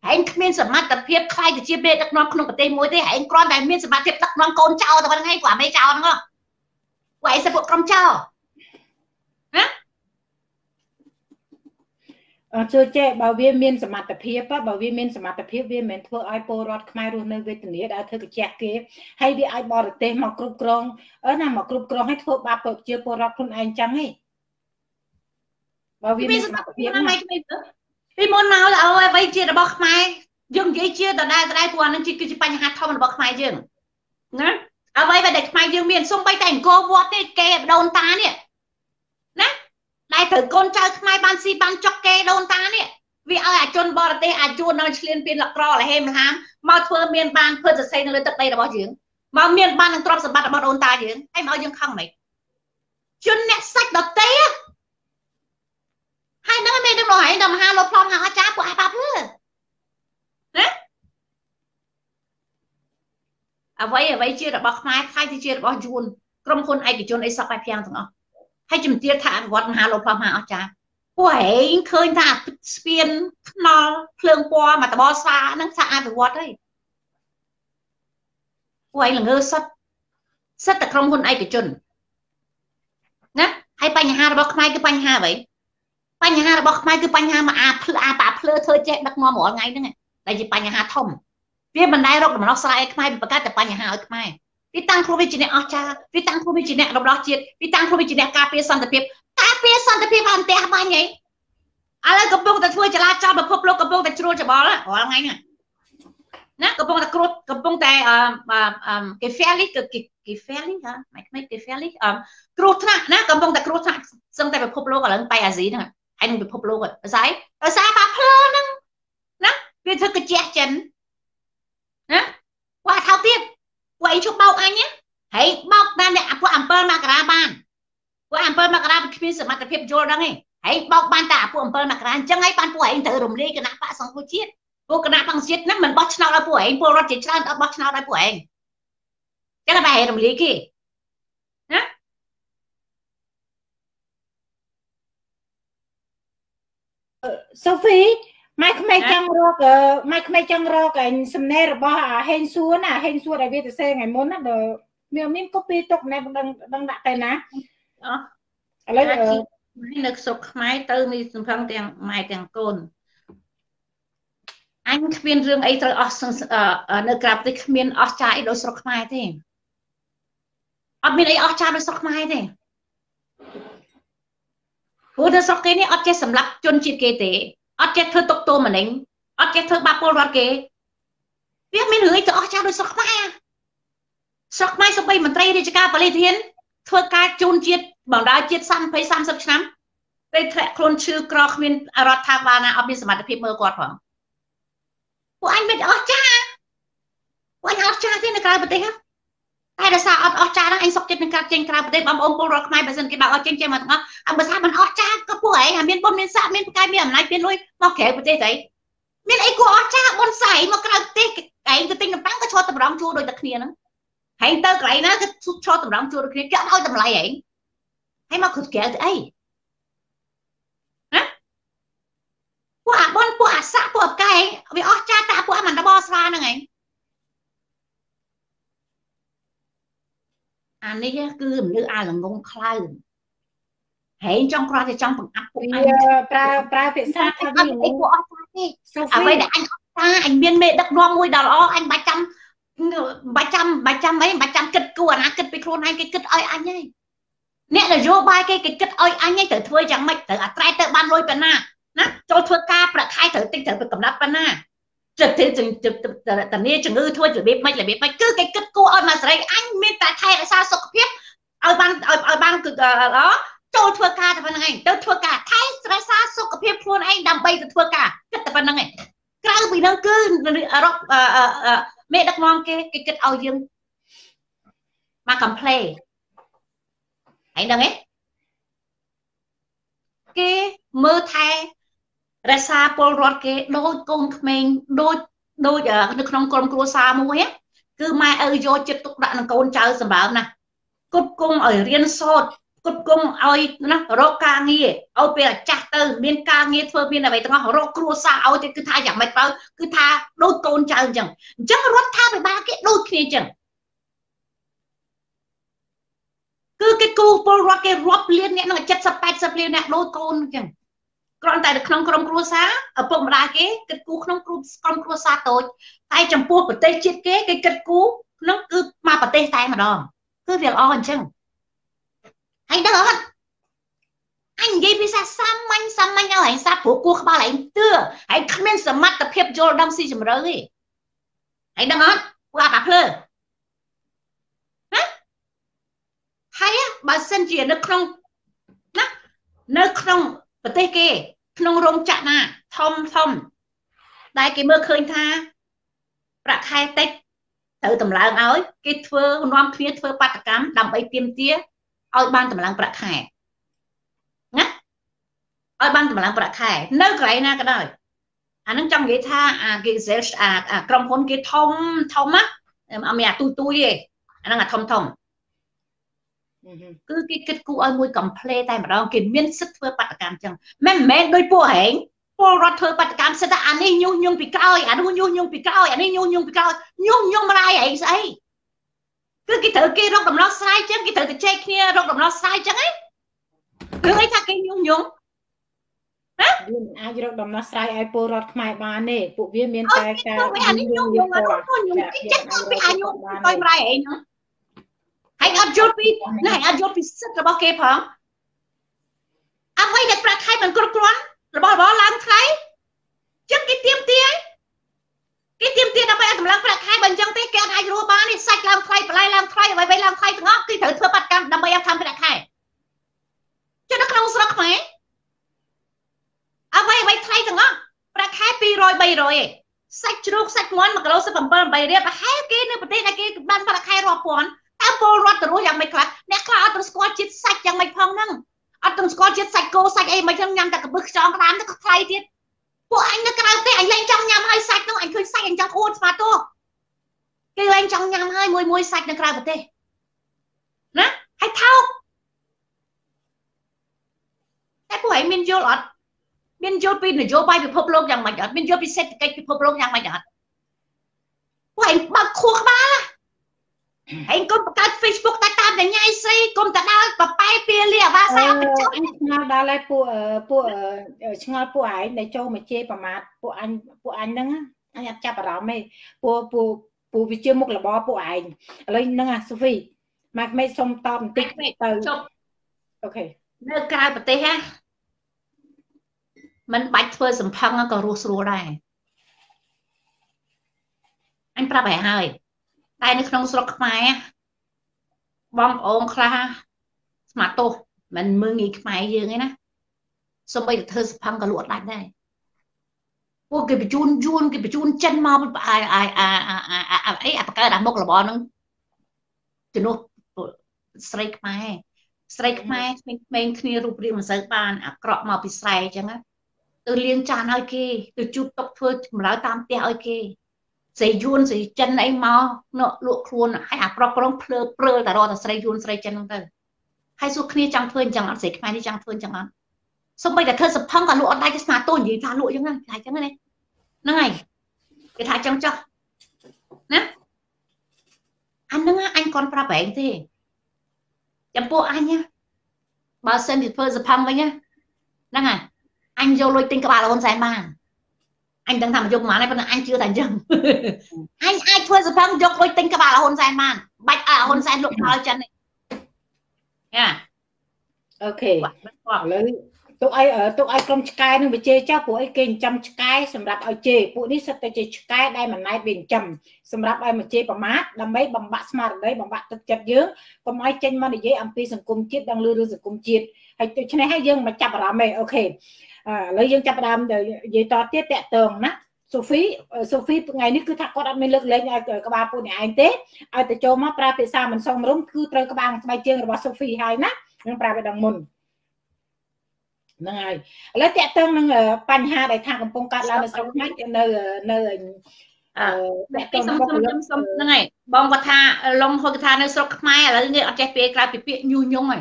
anh miên sầm mặt tập hiệp khai từ chia bê đắp non không bật tay muối thế hãy con đại miên sầm mặt tập đắp non con trao tập ngay quả mấy trao đúng không vậy sẽ buộc con trao hả chưa che bảo viên miên sầm mặt tập hiệp á bảo viên miên sầm mặt tập hiệp viên mình thua ai po rót khai luôn nơi về tình nghĩa đã thưa cái che kia hay bị ai bỏ được tên mà cừu còng ở nào mà cừu còng hay thua ba bậc chưa po rót con anh chẳng ấy vì môn nào là ôi vậy chia là bọc mai dương dễ chia từ đây của anh chị cứ chỉ bánh hạt thông là bọc mai dương nè à vậy và để mai dương miền sông bay thành cô vót cái kè đồn ta nè nè đại thử con trai mai ban si ban chọc kè đồn ta nè vì ai à chôn bò tê à chôn nói liên pin lọc cò là hem ham mà thưa miền ban thưa giờ xây nó lên tận đây là bao dương mà miền ban đang trộm sập bát là bao đồn ta dương hay mà dương không này chôn nét sách đập tê á hai nó mới được rồi đồng hai lô phong hàng chá của ai ba phứ nè à vậy chia là bọc mai khai thì chia là bọc jun Trong khuôn ai kì chôn ấy sọc ai phiang thằng ơ. Hay chùm tía thả gọt hà lộp lắm hà ơ chá. Cô ấy khơi thả spiên nó lương qua mà ta bó xa nâng xa thì gọt ấy. Cô ấy là ngơ sất. Sất là trong khuôn ai kì chôn. Nế. Hay bánh hà là bọc mai cứ bánh hà vậy. Bánh hà là bọc mai cứ bánh hà mà à phơ thơ chết đắc ngó mỗi ngày nữa này. Tại vì bánh hà thông. Vì mình đây rồi mà nó xa ai khmai vì bà cát là bánh hà ở khmai. Vì tăng khu vi chỉ nẹ cha, vì tăng khu vi chỉ nẹ đồng đó chết, vì tăng khu vi chỉ nẹ cà phê săn tập phép ăn té bao nhiêu? À là cầm bông ta chui chả la cha mà phớp lô cầm bông ta chui chả bỏ là, ủa ngay nè, nè cầm bông ta cột cầm bông ta cái phe lít cái phe lít hả? Mấy cái phe lít cột nè, nè cầm bông ta cột nè, xong ta bị phớp lô còn lần tay à gì nè, anh bị phớp lô rồi, ở trái bà phơ nè, nè vì thưa cái che chân, nè qua thao tiếp. Cô ấy chụp bọc anh nhé. Hãy bọc ra nè, cô Ampel mà ra bàn. Cô Ampel mà ra khi mình sử mặt phép dồn đó nghe. Hãy bọc bàn ta, cô Ampel mà ra. Chẳng ai bàn cô ấy thử rùm lê, cái nạp bạc xong cô chết. Cô cái nạp bằng chết nắp mình bọc nào ra cô ấy. Cô rốt chết ra bọc nào ra cô ấy. Chắc là bà hãy rùm lê kì. Sophie, Mike không ai chăng rô cái sầm nè rồi bỏ hên xua đại việt xe ngày muốn á rồi miếng copy tục này đang đặt cái ná lấy được sục máy từ mình phăng tiền mai tiền cồn anh khuyên riêng ấy rồi nơi gặp thì khuyên ở trái đối sục máy thế ở bên ấy ở trái đối sục máy thế vừa đối sục cái này ở trái sầm lấp chôn chít kê tế ở chết thưa tốc tô mà nính ở chết thưa ba cô loạt kì biết mấy người cho cha đôi sọc mai sọc bay mà tây đi cho ca bali thiên thưa ca chôn chết bằng đá chết xăm phải xăm sập chấm đây thẹn khôn chư cọ khuyên rọt thang ba na ở bên sầm mặt phim mơ quạt phẳng của anh biết ở cha thế này cái bật đấy hả ai đã sao ở cha đó anh sọc chết mình ca trên cái bật đấy bấm ôm cô loạt mai bây giờ cái bà ở trên mà ngó anh bớt sao mình ở cha có cô ấy hàm biên bom biên sạ biên cái biên này biên lui mà khé của tê thấy biên ấy của cha bom sải mà cái tê cái tinh nó bắn cái cho tầm rong chua đôi đặc nhiên đó hãy tơ cái nó cái cho tầm rong chua đôi kia kéo thôi tầm lại vậy hãy mà khử khé ấy hả quả bom quả sạ quả cái vì ở cha ta quả mình đã bo xa nữa này anh ấy cứ như ai là ngông khai hãy trong ra thì trong phần áp của anh vậy để anh biên mê đắc lo môi đó anh 300 kịch của anh kịch bị khôn hay cái kịch ơi anh ấy nè là vô bài cái kịch ơi anh ấy thử thôi chẳng mày thử trai tự ban lôi bên na nè cho thưa ca bật khai thử tinh thử cầm đáp bên na trực thế tận nia chừng ư thôi là biết mày cứ cái kịch của mà rồi anh miên tại thay ở sao sọc phép ở ban cực đó tôi thua cả tập năng anh, tôi thua cả thái ra xa sốc cái phim phun anh đam bay tôi thua cả cái tập năng anh, cái bị năng cứ rock mẹ đặt non cái ao dương mà cầm play, anh đang ấy cái mơ thay ra xa pol rock cái đôi con mình đôi được non con cua xa mua hết, cứ mai ở do chụp tục đoạn là con trai sầm bảo nè, con ở riêng sốt cột cung ơi nó rô ca nghe ôi bây giờ chặt từ biên ca nghe thôi biên là vậy tao rô cua xa ôi thì cứ tha giảm mệt bao cứ tha đôi con trai chẳng chắc rốt tha về ba cái đôi kia chẳng cứ cái cô bôi rô cái rô liên nè nó chặt sập liên nè đôi con chẳng còn tại được không cua xa ở vùng ra cái cú không cua xa tối tay chẳng buộc của tay chết cái cú nó cứ mà bật tay mà đòn cứ việc on chẳng anh đó anh gây vì sao xăm anh nhau anh sao của cô không bao lại anh tưa anh không nên sớm mắt tập hiệp cho đâm xì chùm rơi gì anh đang nói qua cà phê hay á bà sân chuyện nước không bật tay kì không rong chặt nà thom đại cái mưa khơi tha rạc hai tách tự tầm lại áo cái thưa non khía thưa bát cám đầm ấy tiêm tía ôi ban tầm lăng bạc khải nhá ôi ban tầm lăng bạc khải nơi cái na cái đời anh trong cái tha cái dễ trong con cái thông á ông nhà tôi anh đang là thông cứ cái cụ ơi mui complain tai mà đó cái miên sức thưa bắt cam chẳng mẹ đôi po hẻng po rót thưa bắt cam sẽ đã anh ấy nhung nhung bị cao anh ấy nhung bị cao anh ấy nhung bị cao nhung mà lại hẻng ấy cứ cái thử kia rong đồng nó sai chứ cái thử thì check kia rong đồng nó sai chứ ấy cứ ấy thà cái nhung nhung hả ai rong đồng nó sai ai po rót mai ban này po viên miên tai cái anh ấy nhung nhung mà nó nhung cái chết con bị anh nhung coi mà lại hẻng hãy áp dụng đi, hãy áp dụng đi sức là bao kẹp hả? Áp vay đặt ra thay bằng cột cột là bao bao làm thay, chứ cái tiêm tia nó phải làm ra thay bằng chân tay kẹt hai rùa ba này sạch làm thay, lại làm thay, vậy vậy làm thay ngóc cái thử thưa bạch cam, làm vậy làm phải đặt thay, chứ nó không sốc mấy, áp vay vậy thay thằng ngóc, đặt thay pi rồi bay rồi, sạch ruột sạch món mà cái lối sẽ bầm bầm bay đi, và hai cái nữa bật lên cái ban phải đặt thay rùa pon. Apple rót từ lúc mày khát, nè khát ở từng squat chết sạch chẳng mày phong năng, ở từng squat chết sạch cô sạch em mày trong nhầm cả bực tròn cái đám nó thay tiết, bộ anh nó cái tay anh lên trong nhầm hơi sạch đâu anh khơi sạch anh trong ôn mà to, kêu anh trong nhầm hơi môi môi sạch nó cái vật tê, nè hay thao, cái cô ấy miên vô lót, miên vô pin để vô bay bị phập lông chẳng mày nhở, miên vô bị set cái bị phập lông chẳng mày nhở, cô ấy mặc khua ba là. Anh cũng cắt Facebook ta tạm để nhai xây cũng ta đào và bay pia lìa và sai ở bên trong anh đào lại pua ấy để cho mà chê bà má pua anh nâng á anh ăn chạp vào mày pua vì chưa một là bó pua anh lấy nâng à Sophie mà mày xong to một tích từ ok nơi cài bật tê ha mình bạch phơi sầm phăng nó còn rùa rùa đây anh phải bài hơi ai nước nông sọc máy bom ôm kha mà to mình mương nghịch máy gì nghe nè xong bây giờ thưa phăng cả lụa lại đây ô cái bị chun chân mau ấy à cái đám bốc là bò nó từ lúc strike máy mình kia rụp riêng mà sấy bàn à cọ màu bị say chẳng á từ liên tràn hơi kia từ chụp tóc phơi mà lái tam tia hơi kia xây yun xây chân ấy mau nó lụa khuôn hay à prong prơ ta rồi ta xây yun xây chân không ta hay suốt khi chẳng phơi chẳng ăn xây cái này chẳng phơi chẳng ăn xong bây giờ thưa sập phăng cả lụa đây cái mà tôi gì thà lụa chẳng này nó này cái thà chẳng cho nè anh đứng anh còn pra bẹn thế chẳng po anh nhá bà xem thì phơi sập phăng vậy nhá nó này anh vô lôi tinh các bà là con sai mà anh đang thầm dùng má này anh chưa thành chừng anh ai thưa sự phăng dục với tính các bà là hôn sen man bạch à hôn sen lục bao chân này nha ok lấy tụi ai không cai nó bị chê chắc của ai kênh chăm cai sầm rạp ai chê phụ đi sạch tay chê cai đây mà nay biển chầm sầm rạp ai mà chê bằng mát làm mấy bằng bát smart đấy bằng bát tất chặt dứa còn ai trên mà để dễ âm pi sầm cung chiết đang lưa sầm cung chiết hay tụi này hay dương mà chập vào mày ok lấy dân chập đam về to tiết tẹt tường nát Sophie ngày nít cứ thắc con ăn mình lực lên ai tới các bà phụ này anh tết ai tới cho mát ra phía xa mình xong rúng cứ tới các bạn bay chơi rồi Sophie hay nát nhưng ra về đằng mồn này lấy tẹt tường năng pan ha đại thang cầm phong cát là sống mát nơi này bong vật tha long hoa tha nơi sọc mai là như ở trái pê cà pê pê nhung nhung này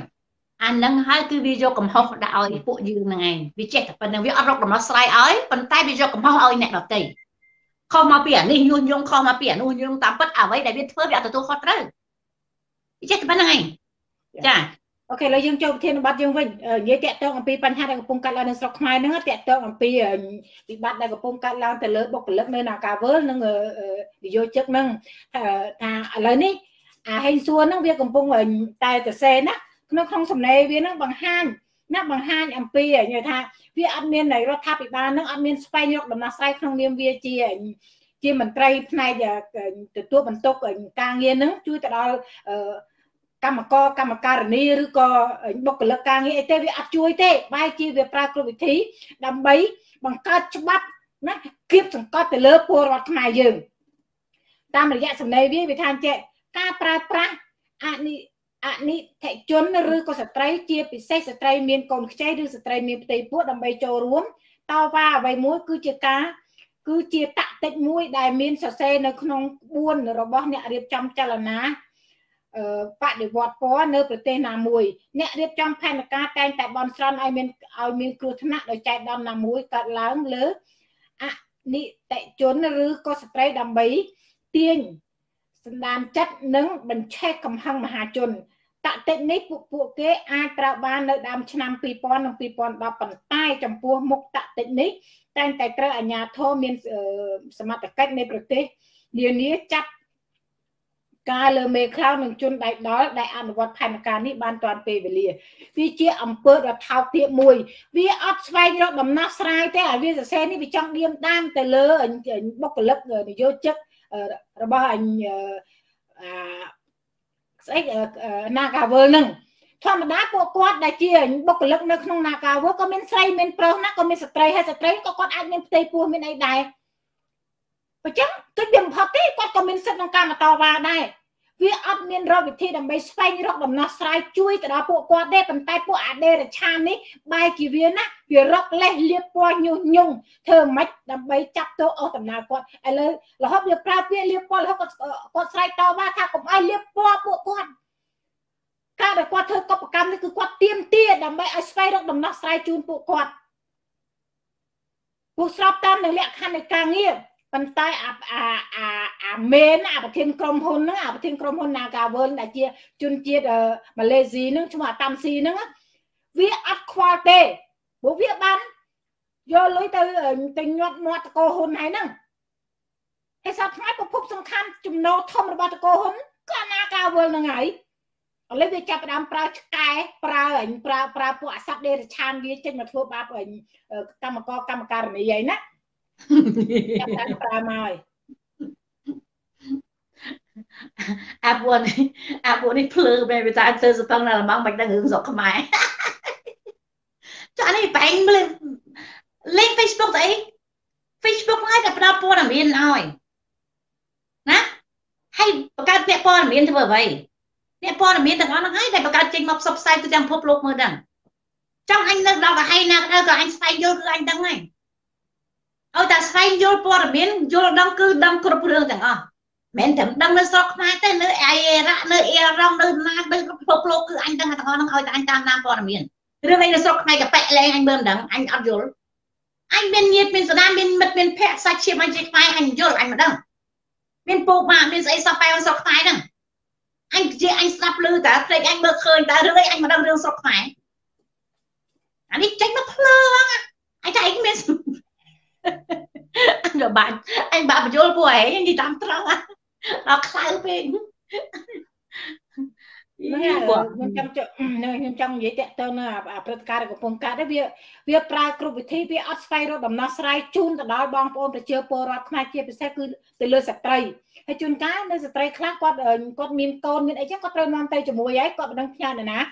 anh nâng hai cái video cầm hộp đã ơi bộ dương này vì chết phần này vì áp lực nó sai ấy phần tay video cầm hộp ơi nè đọc tì không mà biển đi nhung nhung không mà biển nhung nhung tám bất ảo ấy đại biết phơi vẹt tôi khó đấy vì chết phần này chả ok lấy dương châu thiên bắt dương vinh nhớ tẹt tông làm pi pan hai đang cầm cát lao nên sọc mai nữa tẹt tông làm pi bị bắt đang cầm cát lao từ lớp bọc lớp nơi nào cà vớ nó video trước nâng thà lấy ní à hay xua nó việc cầm phong ở tay từ xe nè nó không sầm này với nó bằng han MP ở nhà tha với admin này nó tháp bị ba nó admin spy nhóc là sai không niêm viên chia mình trai này giờ từ tua mình tốt ở càng nghe nó chui từ đó cam mà co này rồi co bọc lực càng nghe tê với áp chui tê bay chia về prakriti đâm bấy bằng cát chúc bắp nó kiếp chẳng có từ lớp của nó mài dừng tam là dạng sầm này với than chạy ca pra ani anh thấy chốn rư có sợi trái chia bị say sợi trái miên còn trái rư sợi trái miên tây buốt đầm bay trầu ruộng tao va bay muối cứ chia cá cứ chia tạm tết muối đại miên sợi xe nó không buồn nó bỏ nhẹ điệp trăm chả là ná bạn được vọt phó nơi bờ tây Nam muối nẹt điệp trong phan cá canh tại Bon Son ai miền cù thân nặng đòi chạy đầm Nam muối cật láng lớ à nị tại chốn rứ có spray đầm bấy tiên đàn chất nướng bần che cầm hăng mà hà chồn tại tận nít vụ kế ai trao ban nơi đầm chăn pipon đập bẩn tai trong pua mục tại tận nít canh tại ở nhà thô miền smart cách nơi bờ tây điều này chắc ca lơ mê khao nâng chôn đại đó đại ăn vật thành ca ní ban toàn pê về lìa vì chia ẩm pơ và thao tiệm mùi vì ấp xoay nó đầm nát sai thế à vì giờ xe ní vì trong đêm đam tờ lơ ảnh bốc lấp rồi vô chất rồi bao ảnh sẽ na cà vơ nâng thoa mà đá của quát đại chia ảnh bốc lấp nó không na cà vơ có miếng say miếng pro nó có miếng spray hay spray có con ăn miếng tây pua miếng ấy đại và chắc tôi điểm hợp đấy con comment sân nông ca mà to vào đây vì ấp miền rồi thì đầm bay xoay như róc đầm nó xoay chui từ đó bộ qua đây bàn tay bộ à đây là chan đấy bay kỳ viên á vì róc lẹ liệp qua nhung nhung thơ mạch đầm bay chắp tô ở tầm nào con ai lời là hấp liệp ra viên liệp qua là con xoay to ba tha cũng ai liệp qua bộ con ca được qua thơ có một cam đấy cứ qua tiêm tia đầm bay xoay róc đầm nó xoay chui bộ con bộ sập tam này lẹ khăn này càng nghiêm bàn tay mến thiên công hôn nữa thiên công hôn nào cả vốn là chia chun chia Malaysia nữa chúng ta tam si nữa viết ắt khoa tê bố viết bán do lối từ tình nhọt mọt cô hôn này nữa hay sao thái bố phúc song khăn chúng nó thông là bao cô hôn có nào cả vốn là ngày lấy việc chặt đám prao cái prao ảnh prao prao bộ sắp đây là chan viết trên mặt phố ba ảnh cam co cam cà này vậy nè à buồn đi phơi về bây giờ anh chơi sập là mong bạch đang hướng dọc không ai cho anh ấy bánh lên Facebook đấy Facebook ngay cả Papa Paul làm biên nói nè hay các mẹ Paul làm biên thế vậy mẹ Paul làm biên thì nó ngay cả các trình mọc sập sai từ trong phốp lục mưa đằng trong anh đang đọc là hay nào đâu cả anh sai vô anh đăng này ôi ta say vô bờ biển vô đâm cứ đâm cột bùn thế à mình thầm đâm lên sọc mai tới nơi ai ra nơi ai rong nơi na bên phộc lô cứ anh đang thằng con ôi ta anh ta nam bờ biển rồi bên sọc này cả pẹ lên anh bơm đắng anh ăn vô anh bên nhiệt bên Sudan bên mật bên pẹ sạch chim anh chỉ phai anh vô anh mà đắng bên bồ mà bên dây sọc phai sọc phai đắng anh chỉ anh sập lư ta thấy anh bơ khơi ta rồi anh mà đâm đường sọc phai anh đi tránh mất lơ anh chạy bên anh bạn vô của ấy đi tắm trăng á nó khai bên trong vậy tệ tơ nữa à bật cá được bông cá đấy việc prai cướp thì việc ắt phải rồi đầm nát sai chun từ đó băng bom để chơi pô rót mai chơi bị sai cứ từ lừa sập trai hay chun cá nên sập trai khác con miên con miên ấy chắc có trai non tây chụp mũi ấy con đang kia này nè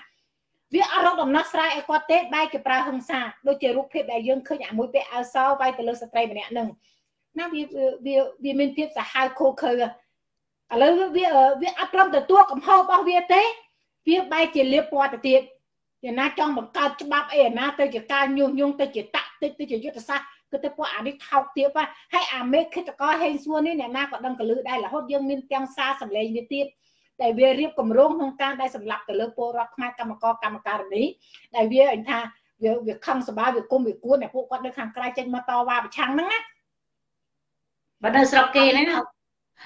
việc ăn rau đầm nát sai ai có tết bay cái pra hương xa đôi chơi rút phép đại dương khơi nhả mũi bẹt áo sau bay từ lơ sập trai này nè nãy vì mình tiếp là hai cô khơi à lấy việc ăn rau từ tua cầm hộp bao việc tết việc bay chỉ liệp qua từ tiệt giờ na trong một cao chấm bắp ấy na tới chỉ cao nhung tới chỉ tắt tới chỉ rất là xa cứ tới qua đi thọc tiếp á hay à mấy khi ta có hay xuôi này na còn đang cờ lư đây là hốt dương mình đang xa sầm lầy như tiệt đại việt riêng cầm rốn không can đại sầm lập từ lớp po rock mai cam này đại việt anh tha việc khăng sờ ba việc cung việc cuốn này phụ con được hàng cây trên mà to và trắng nữa bắt đầu sọc kê đấy nào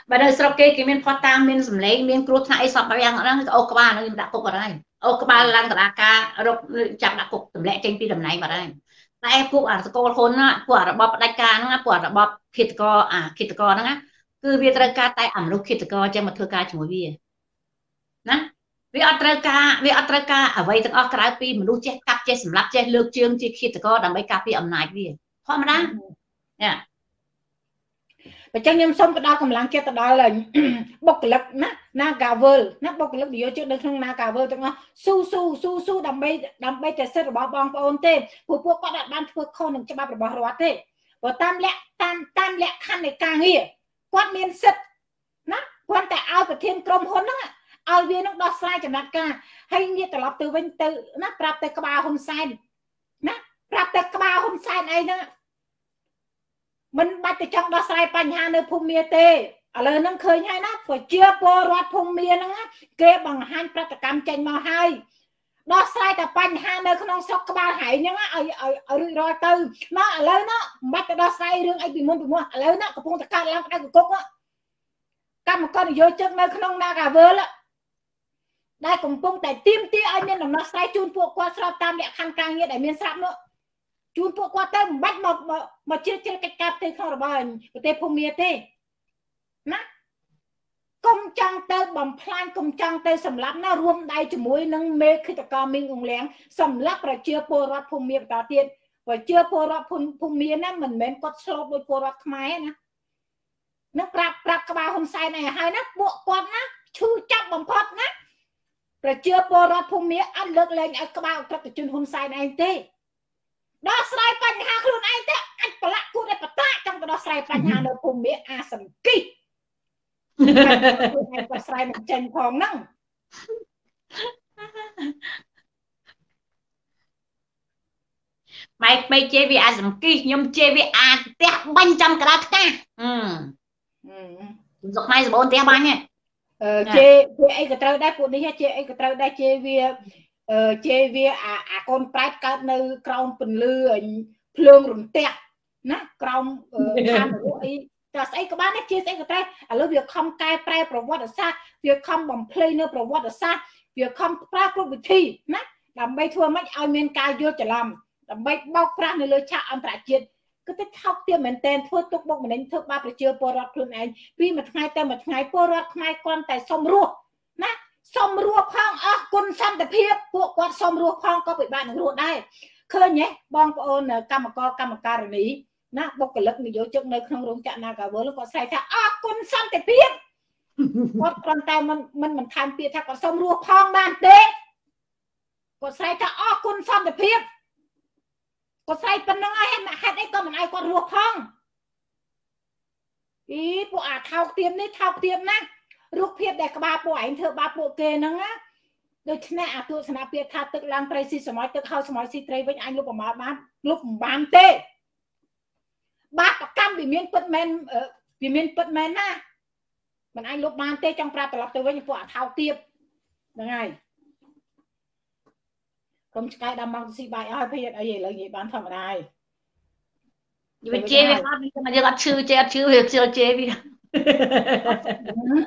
bắt đầu sọc kê cái miếng pho tam miếng sầm lấy miếng cột này sọc bao nhiêu đang ô ba nó đặt cục vào đây ô ba lan đặt ca rồi chạm đặt cục sầm lệ trên pi đầm này vào đây tại phụ à cô hôn á phụ à bọp đại ca nó phụ à bọp khịt co à khịt co nó á cứ việt đại ca tại ẩm lúc khịt co cho mà thưa ca chúng bia nè vì ở trại cá ở vậy thì ở cái pi mình nuôi che cặp che sầm lấp che lược chương che khi thì có đầm bay cà pi ẩm nại đi khoa mà đang nè và trong nhóm sông cái đó cầm láng che cái đó là bọc lợp na cà vơ na bọc lợp điều trước đây không na cà vơ trong đó su đầm bay che sét bỏ bong bỏ ôn tê phụ phụ có đặt ban phụ khâu nằm trong ba bỏ rót tê bỏ tam lẹ khăn này càng nghỉ quát miên sét nè quan tại ao của thiên công hôn đó ao viên nó đo sai chẳng hạn cả hay như từ lọc từ bên từ nó gặp từ ba hôm sai nó gặp từ ba hôm sai này nữa mình bắt từ trong đo sai pan hà nơi phù miệt tê lời nâng khơi nhai nó phải chia bò rót phong miên nó kê bằng hai plat cam chanh màu hai đó sai tập bánh hai nơi không sóc các bạn hãy nhá ở rồi từ nó lời nó bắt đó sai riêng ai bị muốn lời nó có phong tắc làm cái của cốc á cam một con vô chân nơi không na cả vớ lận đây cũng phong tại tim tia anh nên là nó sai chun buộc qua sáp tam để khăn càng như để miên sáp nữa chun buộc qua tâm bắt một chiếc chiếc cái cặp thì không là bằng cái phong miên thế nè công trang tới bằng plan công trang tới sầm lấp nó rôm đầy chữ mũi nâng mê khi tao coi mình ung lẻn sầm lấp rồi chưa phô rát phun miệng tao tiền rồi chưa phô rát phun miệng á mình mến cốt slow với phô rát máy nè nó ráp các bà hôm say này hai nó bộ con á chư chắp bằng phật á rồi chưa phô rát phun miệng ăn lợn lên ăn các bà các chuyện hôm say này thế đó say bánh hà luôn anh thế anh phải lắc cua để bắt ta trong cái đó say bánh hà nó phun miệng à sầm kĩ và sai một chân phòng năng mày mày chơi với ai kia nhưng chơi với ai tép bánh trăm cái đó dọc mai rồi bốn tép bánh này chơi chơi ai cái trâu đây phụ nữ chơi ai cái trâu đây chơi với à con trai cái nơi còng bình lư phượng rụng tép nè còng tham rồi là sẽ các bạn chia sẻ cái này việc không cai prai promote xa việc không bằng play nữa promote xa việc không prai promote thì nè làm bay thua mấy ai miền cai vô chả làm bay bóc ra nơi lối cha ăn trả chuyện cứ thích học tiêm mình tên thua tục bóc mình đánh thua ba phải chưa promote luôn anh vì một ngày tên một ngày promote ngày quan tài xong ruột nè xong ruột không à quân san tập hiệp bộ quan xong ruột không có bị bạn ruột đây khơi nhé bong ôn cam cà rỉ nó bốc cái lực mình vô trước nơi không rung chạm nào cả với lúc con say thà con xong thì biết con tay mình tham tiền thà con xong ruột phong bàn tê con say thà con xong thì biết con say phần nó ai mà hết đấy con mình ai con ruột phong ý bộ à thao tiêm đấy thao tiêm nè ruột phiệt để các ba bộ ảnh thưa ba bộ kê nó á đôi khi này à tụi sinh viên thà tự làm trai si sớm tự hao sớm si trai với anh lúc mà bán lúc bán tê bác cam bị miên bất men bị miên bất men na mình anh lúc ban tê trong pra tập tới với những quả thao tiệp này không cái đam mong si bài ai bây giờ ai lời gì bán thầm này mình chơi với con mà giờ chơi việc chơi vì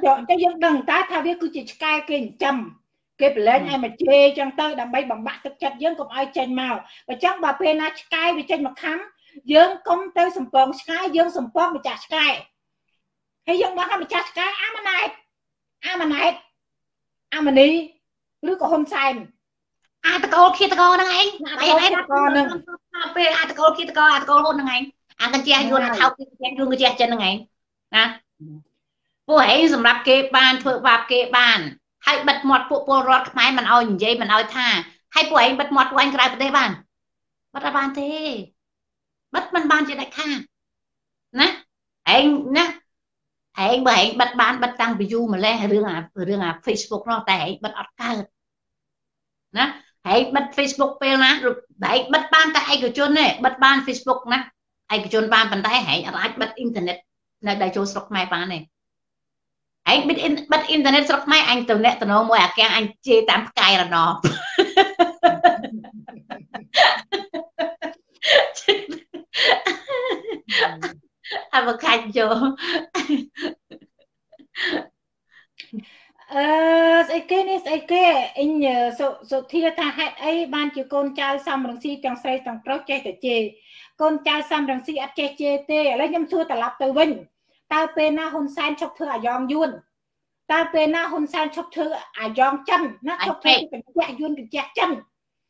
chọn cái dân đằng ta thà biết cứ chỉ cái kềnh chầm cái lên ai mà chơi chẳng tới đam bay bằng bạc thực chất dân cũng ai chèn màu và chắc bà pê na cái bị chèn mà khám dương công tới sầm phong sky dương sầm phong bị chặt sky hay dương đó không bị chặt sky amanite amani rứa có hôm sai atacol khi atacol năng anh atacol năng atacol khi atacol atacol hôn năng anh anh chia vô là thao chia vô người chia chân năng anh nè phụ hãy sầm lập kế bàn thợ bạc kế bàn hãy bật mọt phụ bò rót máy mình ao dây mình ao tha hãy phụ anh bật mọt của anh cái đây bàn bắt ra bàn thế bất mình ban chị đại kha anh bởi anh bật ban bật tăng video mà lên riêng à Facebook nó tại bật archive nè hãy bật Facebook page nè rồi đấy bật ban tại ai cứ chôn này bật ban Facebook nè ai cứ chôn ban bàn tay hãy bật internet là đại chôn sọc mai ban này hãy bật internet sọc mai anh từ nè từ nó mua à anh chê tám cây là nó à một khách vô cái kia này cái kia anh số thiệt thà hẹn ấy ban chỉ con trai xong rằng si trong say trong trót chơi để chơi con trai xong rằng si ăn chơi chơi tê lấy nhâm xưa ta lập từ vinh ta về na Hun Sen chọc thưa à giòn yun ta về na Hun Sen chọc thưa à giòn chân nó chọc thưa cái chạy yun cái chạy chân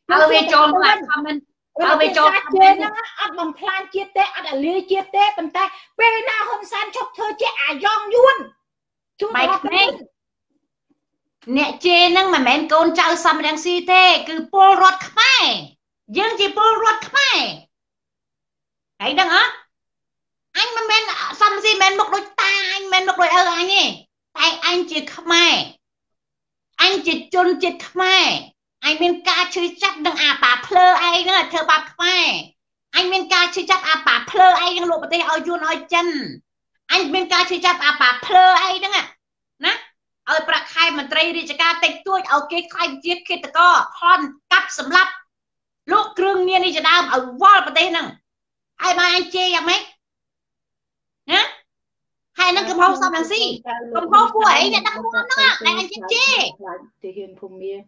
ở về tròn là comment ở bên trong trên nó ăn bằng plan chia tết ăn ở lưới chia tết bên ta bên nào Hun Sen chọc thơ chia à giòn yun nè trên năng mà mẹ con trao xăm đang si thế cứ pol rót khai dân chỉ pol rót khai đấy đang á anh mà mẹ xăm gì mẹ một đôi ta anh mẹ một đôi ơ anh nhỉ tại anh chỉ khai anh chỉ chôn chỉ khai anh miền ca chơi chắc đừng à bà plơ ai nữa thưa bà khoai anh miền ca chơi chắc à bà plơ ai đang lộ bờ tây ao yun ao chân anh bên ca chơi cha bà phơ ấy đó à nè ở bạc hai mình tây đi chơi ca tây tôi ở cái khai chiếc kia tơ co con cắp sầm lấp lúc kêu nghe đi chơi đam ở wall bờ tây nè ai mà anh chơi vậy mấy nè hai nâng cầm hông sao làm gì cầm hông của ấy để đắp món đó à này anh chơi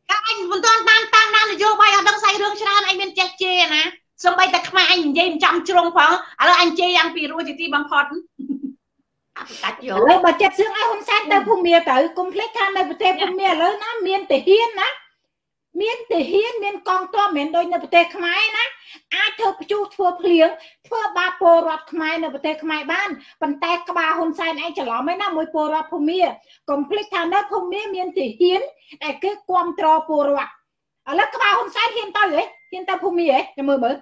các anh vẫn toàn tan tan đang được vô bay ở đằng say đường cho anh bên chơi chơi nè xong bay đặt mà anh dây trăm trông khoảng alo anh chơi anh bị ruồi thì bằng phật mà chặt xương ai hôm sáng tới phụng mía tới cùng lấy than đây bật phụng mía lớn á miên tề hiên á miên con to miên đôi này bật tề khmai á ai thưa chú thưa phèn thưa ba po rọt khmai này bật tề khmai ban bận tay các bà hôm sáng này chả ló mấy năm mới po rọt phụng mía cùng lấy than đây phụng mía miên tề hiên đại cứ quan trò po rọt ở lớp các bà hôm sáng hiên tao vậy hiên tao phụng mía cho mưa bớt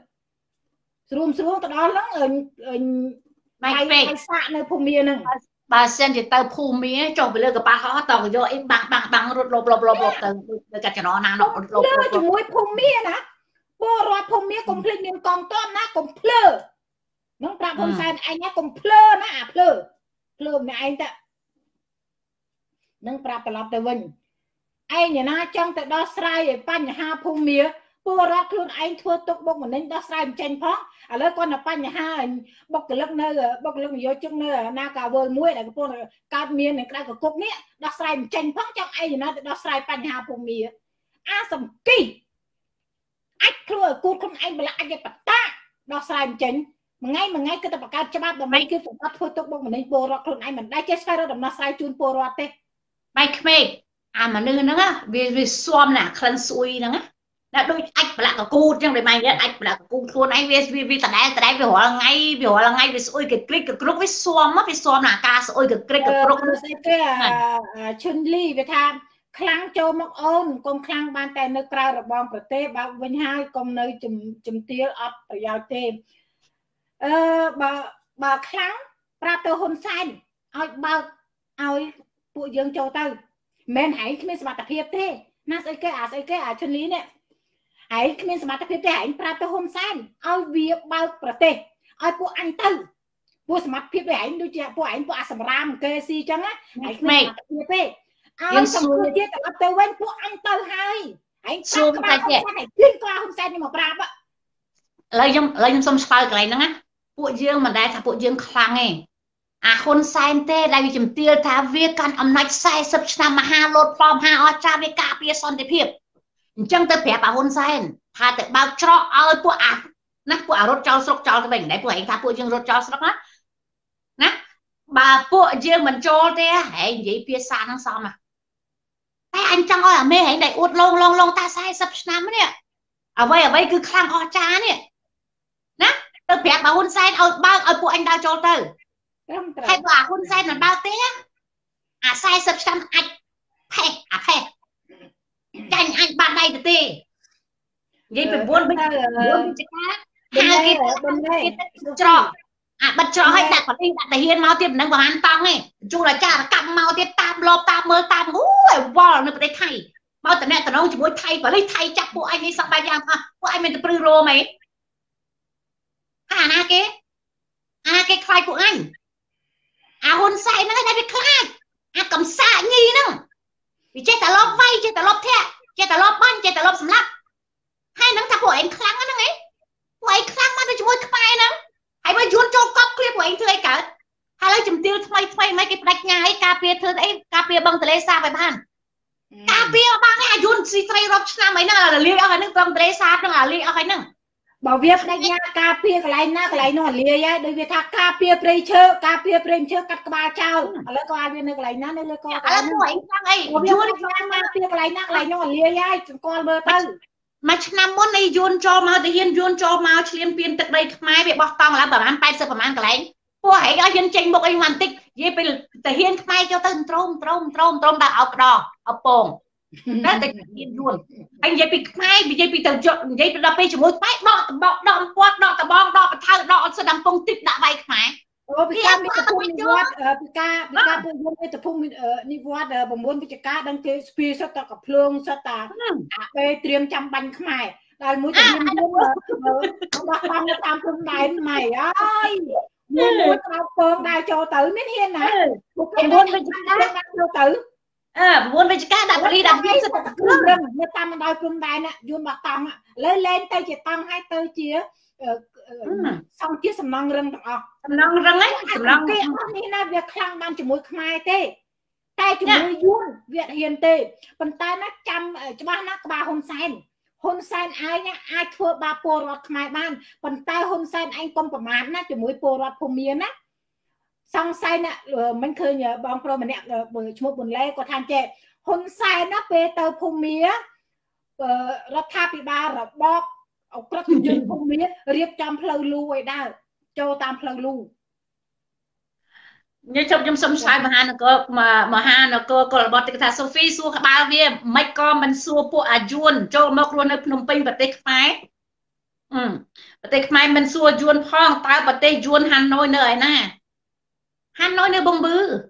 sương tao đó lắm ở mày về sạ nơi phù mía nè bà sen thì tao phù mía cho về lơ cái bà họ tao vô em bằng lột từ từ cái nó nang lột lơ chỉ muối phù mía nè bò rọt phù mía cùng phơi miếng con tôm nè cùng phơi nóng tạm hôm sai anh nhá cùng phơi nè à phơi mẹ anh ta nóng tạm phải lọt từ vần anh nhà na trong từ đó sai để pan nhà ha phù mía bò rọt luôn anh thua tục bốc mà nên đó sai tranh phong à lấy con là pan nhà ha anh bóc lưng vô chung nơi na cà vơi muối này cái con cà miên này cái cục nè đo sai tranh phong trong ai gì nó đo sai pan nhà phù mía a sầm kỳ ách rồi cút không anh mà lại anh cái bật ta đo sai tranh mà ngay cứ tập bạc cho bác đồng mấy cái phụ bác thôi tục bông mà nên bồ rọt luôn anh mình đã chết sai rồi đồng nó sai chun bồ rọt thế mày mày à mà nương nó á vì xom nè khăn suy nó á đã đôi ách mà lại cả cô trong đời mày đấy ách mà lại cả cô thôn anh vì tại đây vì hỏi là ngay vì soi cái cục với xòm á vì xòm là ca soi cái cục chun ly về tham khang châu mốc ôn con khang ban tay nước cào là bom của tê bao vinh hai con nơi chùm tía ấp phải giao thêm bà khang prato hôm xanh ao bao ao bộ dương châu tây men hãy khi mình tập hiệp thế na xây cái à chun ly nè hãy mình xem tập thể anh Prato Hun Sen ao việc bao bờ tê ao bộ anh tư bộ xem tập thể anh đối với bộ anh bộ Assam Ram kê si chẳng á hãy mình tập thể ao xong rồi tiếp tập tới quen bộ anh tư hay anh Prato Hun Sen này chuyên qua Hun Sen nhưng mà Pram á lấy nhom xong spell cái này á bộ riêng mà đây là bộ riêng khang này à Hun Sen tê đây vì chấm tiêu thà việc can âm nách sai sập nam ha lột form ha ở cha về cà phê son để hiệp chẳng tới phép bà Hun Sen thà tự bao cho ơi của à nát của rốt trao sốc trao cái bệnh đấy của anh ta của riêng rốt trao sốc á nát bà của riêng mình cho thế hãy vậy phía xa nó sao mà tay anh chẳng ơi là mê hãy đại uất long ta sai sập nam nè ở vậy cứ khang o cha nè nát tự phép bà Hun Sen ơi bao ơi của anh ta cho từ hay bà Hun Sen là bao tía à sai sập nam anh phe chanh anh bạn đây thì tê vậy phải buôn bên cái trò à bật trò hay đặt còn đi đặt tài hiên mau tiệp đang vào ăn tông này chung là cha cầm mau tiệp tam lô tam mơ tam ui vò nó phải thay mau tận này tận ông chỉ muốn thay và lấy thay chắc bộ anh ấy sang bài giang bộ anh mình từ pro mấy cái khai của anh à Hun Sen nó cái khai à cầm xa nghi nữa vì chết ta lóp vay chết ta lóp thẹn chết ta lóp bắn chết ta lóp sầm lắc hai nắng tháp của anh khăng á nắng ấy của anh khăng mà nó chỉ muốn khai nắng hãy mà dồn cho cọc kia của anh thưa ấy cả hai lấy chấm tiêu thay mấy cái bạch nhà ấy cà phê thưa ấy cà phê bằng từ lấy xa về bàn cà phê ở bang này dồn xì thay lóp năm ấy nè là liêu ở cái nước bằng từ lấy xa nè là liêu ở cái nè bảo việc này nha cà phê cái này nó liêu nha đối với thằng cà phê prem chơi cắt ba trâu lấy coi ai bên này cái này nó lấy coi cái này nó liêu nha con bơ tư mà năm món này dồn cho mà liên biên từ đây mai bị bóc tòng là bảo ăn tay sập bảo ăn cái này cô hãy ở trên tranh một anh hoàn tích về từ hiên mai cho từ trôm đã ọc đỏ ọc bồn đó là tiền luôn anh dây bị mai bị dây bị tàu trộn dây đập bê chủng mối bãi đọ quạt đọ tàu bong đọ thao đọ sẽ đâm phong tít đã bay khải cái em bị tàu phun bị ca bùng bùng bị tàu phun đi vót bùng bùng bị chả cá đang chơi speed sát tàu cặp lông sát tàu bê tiêm chăm bánh khải là mối tình nhân luôn đó là tam phương đại mày ơi Mua tao con đào cho tử nên hiền nè. Muốn với ca cho tử. Muốn với ca đặt đi đặt đi rất là như ta mà đòi cùng đại nè, vun bạc tòng á, lên lên tay chỉ tòng hai tay chỉ xong chiếc sầm nong rừng được không? Sầm nong rừng ấy, sầm nong cái ông này là việc khang ban chỉ mối khai thế. Tay chỉ mối vun việc hiền thế. Còn tay nó chăm cho ba nó ba Hun Sen. Hun Sen ai nhá ai thua ba pô rót khai ban. Còn tay Hun Sen anh công phẩm án á chỉ mối pô rót phô miên á. Xong say nè mình khơi nhớ bóng pro mình nè buổi một buổi lễ có tham chế. Hun Sen nó về tàu phô miên rót tháp bị ba rót bóp. Ông có thể dùng không biết riêng trong lâu lưu ấy đã cho tam lâu lưu như trong sông xoay mà hai nó cơ còn bọn ta Sophy xua ba viên mấy con mình xua bộ à dùn cho mốc luôn ở Phnom Penh và Tây Khmai mình xua dùn phong tao và Tây dùn Hà Nội nơi nè Hà Nội nơi bông bứ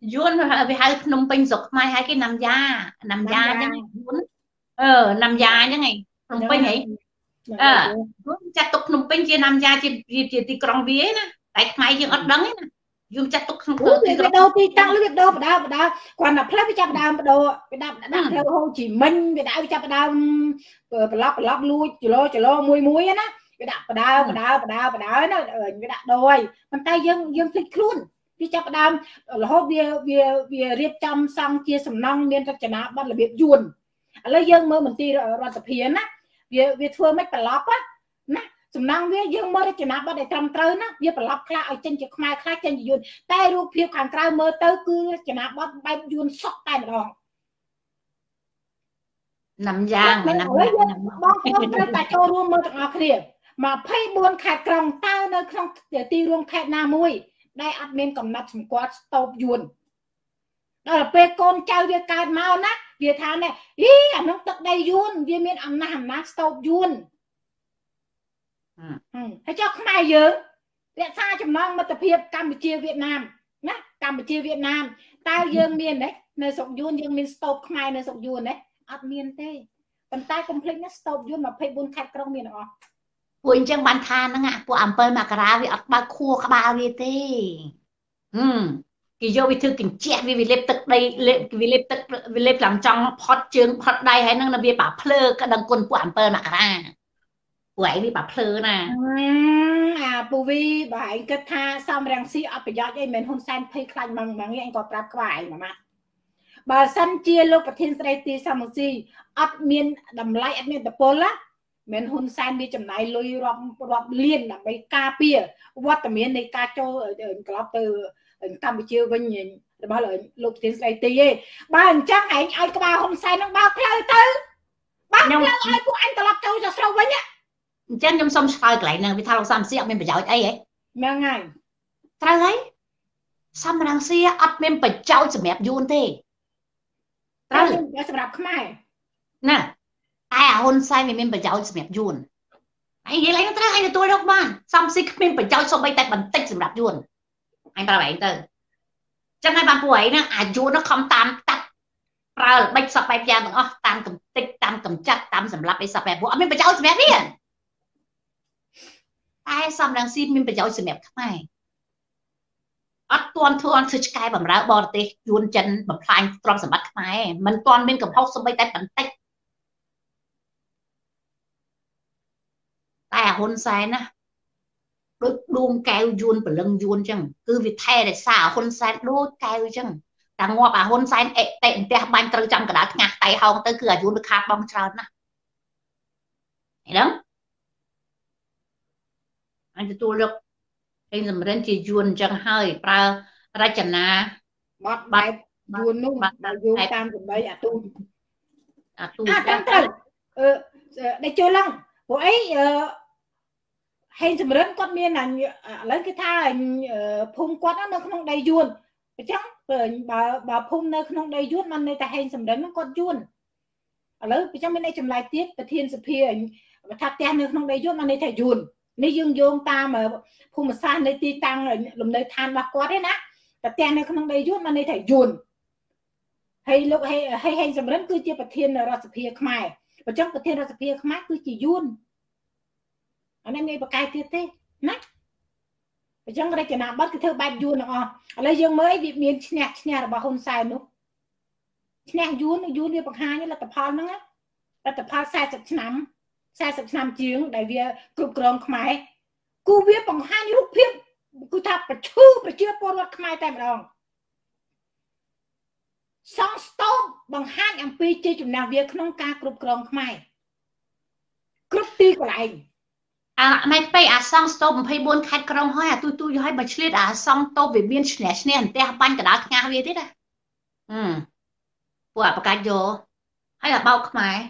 dùn về hai Phnom Penh dục mai hai cái nằm da chứ dùn nằm da chứ này Phnom Penh ấy chặt tục Phnom Penh chia nằm da chia tì con vía nè tại mai chưa ớt đắng ấy nè dùn chặt tục không có cái đâu thì tăng lúc việc đâu vào đâu còn là pleb chặt đào đồ đặt theo Hồ Chí Minh về đào chặt đào lóc lui chỉ lo muối á về đào nó về đặt đôi bàn tay dương thích luôn đi chắp đam hốt về riêng trong xong chia sầm nong miền Tây Nam bắt là biệt dùn lấy dương mơ mình ti rồi tập hiến á về thưa mấy phần lóp á nè sầm nong với dương mơ Tây Nam bắt để trầm tới á về phần lóp khác ở trên chỉ mai khác trên chỉ dùn tay ruột phiêu càng trao mơ tới cứ Tây Nam bắt bay dùn sọc tay mà đòn nằm giang mà nằm giang ta cho luôn mơ từ ngọc liền mà phay buồn khẹt còng tao nơi không để ti luôn khẹt na mui đây admin còn nắp súng quát stop dùn đó là pe con trao việc cài mau nát việc tháo này ý anh nó tật đây dùn việc miền âm nam nát stop dùn hãy cho không ai nhớ việc xa chấm non mà tập hiệp Campuchia Việt Nam nè Campuchia Việt Nam tao dương miền đấy nơi sọc dùn dương miền stop không ai nơi sọc dùn đấy admin tê còn tao complete nát stop dùn mà pe buôn khát trong miền đó của anh Trang Ban Than năng ạ của ẩm bơi mà cả vì ắt ba khua cả ba đi thế kỳ do bị thư kính che vì lép tật đây vì lép làm trong hot trường hot đây hay năng là vì bà phơ cả đằng quân của ẩm bơi mà cả của ấy vì bà phơ nè vì bà ấy cứ tha xong rằng si ấp bây giờ vậy mình Hun Sen thấy khăn bằng nghe anh có tập quài mà bà san chia lúc và thiên tây tì xong một gì ấp miền đầm lại ấp miền tập bơi lá mình Hun Sen đi chấm này lôi rộp liền là mấy ca pia vót tầm miếng này ca cho ở club từ Campuchia bên nhìn bao lời lục tiếng say tê ba chắc anh ai có ba Hun Sen nó bao khơi tư bao khơi ai của anh club trâu cho sâu với nhá chắc trong sông sài lại nè vì thao sam xia mình phải giỏi ấy mang ngày thao ấy sam đang xia ắt mình phải trâu chấm mép yun thế thao để chấm đập khai nè ai à Hun Sen mình phải giáo sập yun anh nghĩ lấy nó ra anh là tôi đâu bạn xong xích mình phải giáo xong bay tay bắn tách sập yun anh bảo vậy từ chẳng ai bạn của ấy nè à yun nó không tam tắt ra bạch sập bay ra bằng tam cầm tích tam cầm chặt tam sập lấp bay sập bay bộ mình phải giáo sập đi ai xong đang xin mình phải giáo sập này ắt toàn thua sự cai bằng ra bò tê yun chân bằng phanh trong sập bắt này mình toàn bên cầm hốc xong bay tay bắn tách à Hun Sen á đôi đuông keo yun và lưng yun chăng cứ vì thay để xả Hun Sen đôi keo chăng ta ngó bà Hun Sen tẹn tẹt bánh trâu chăng cả đá nhạc tay hông tới cứ à yun được khát bong tròn á đúng anh sẽ tua được anh làm đến chỉ yun chăng hơi pra ra chả na bát yun nung yun tam cùng mấy à tu tam trâu để chơi lăng của ấy hay dùm rớn con miên là lấy cái tha phun quát nó không đầy dùn chắc bà phun nó không đầy dùn mà người ta hay dùm rớn nó con dùn lấy chắc bên đây chùm lại tiết và thiên sụp hìa thạc tè nó không đầy dùn mà người ta dùn nếu dương dương ta mà phun một xa nơi ti tăng lùm nơi than bạc quát đấy nát và tè nó không đầy dùn mà người ta dùn hay lúc hay dùm rớn cứ chia và thiên là sụp hìa khmai và trong cái thế kia không mát cứ chỉ yun anh em nghe bà cài tiệt thế nát và trong cái nào bắt cái thơ bài yun là lấy dương mới việc miền nhà là bà không sai nữa nhà yun việc bằng hai như là tập hòn nữa là tập hòn sai sai sập năm tiếng đại việt cực cường không ai cú viết bằng hai như lúc viết cú tháp và chưa bỏ lọt không ai tại đồng song stop bằng hai em pi chơi chụp nào việc không ca cực cường không ai cực ti của lại à mày phải à song stop phải buôn khai cường hơi à tôi hay bật lên à song stop về biên này để học ban cả đá ngang về thế này quả bạc cá vô hay là bao không ai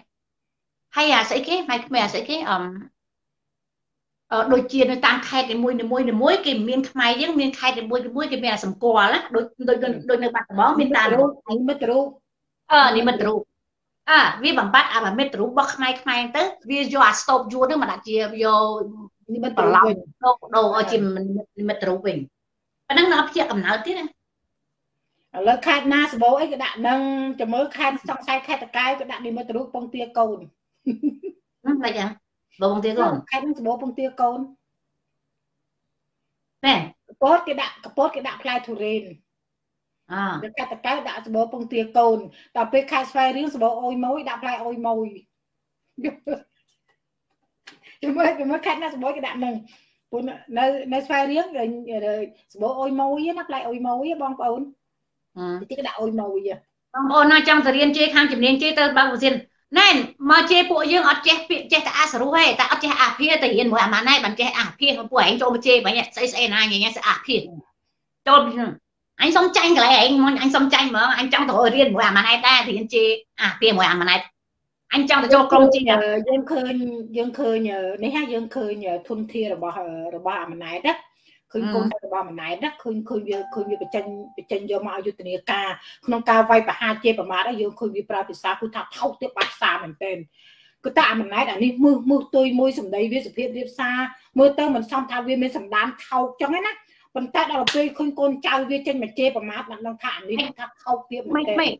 hay à sẽ cái mày sẽ cái đôi chia nó tăng khai cái môi cái miên máy chứ miên khai cái môi cái mẹ sầm cò lắm đôi nơi bạn bó miên ta luôn anh biết rồi nên mình rồi à vì bằng bắt à mà biết rồi bóc máy tới vì do stop vua đó mà đặt chia vô bên tàu lồng đồ ở chìm mình rồi mình và đang nói chuyện cầm nói tiếp này lời khai na số bố ấy cái đạn nâng cho mới khai xong sai khai tất cái đạn đi mình rồi bông tia cầu vậy à bông tia cồn khai năng bố bông tia cồn nè post cái đạn fly thù rền à cái đạn bố bông tia cồn tập về khai xoay riêng bố ôi mối đạn fly ôi mồi chúng mới khai năng bố cái đạn này bốn nơi xoay riêng rồi bố ôi mối nó fly ôi mối bong cồn cái đạn ôi mồi vậy bong cồn nó trong thời liên chơi khang chỉ liên chơi tới bao tiền nên mà chế bộ dương ở chế bị chế ta sờ ruồi ta ở chế à phê tự nhiên mỗi à mà này bạn chế à phê mà bộ anh cho mà chế vậy nhỉ sẽ này nhỉ sẽ à phê cho anh xong tranh cái này anh xong tranh mà anh trong tổ riêng mỗi à mà này ta thì anh chế à phê mỗi à mà này anh trong tổ cho công chế dương khơi nhờ này ha dương khơi nhờ thôn thia là bà mà này đó khơi công là bà mà này đó khơi như bị tranh do mạo dụng tiền ca không cao vay và hai chế và má đã dùng khơi bị pra bị sao cứ tháo thâu tiếp bắt xa mình tên cứ tạ mình nói là đi mưa tôi môi sầm đấy với sầm phiền điệp xa mưa tơ mình xong thao viên mới sầm đám thâu cho nên á mình ta đầu tươi khơi con trao viên trên mà chế và má bạn đang thả đi tháo thâu tiếp mình tên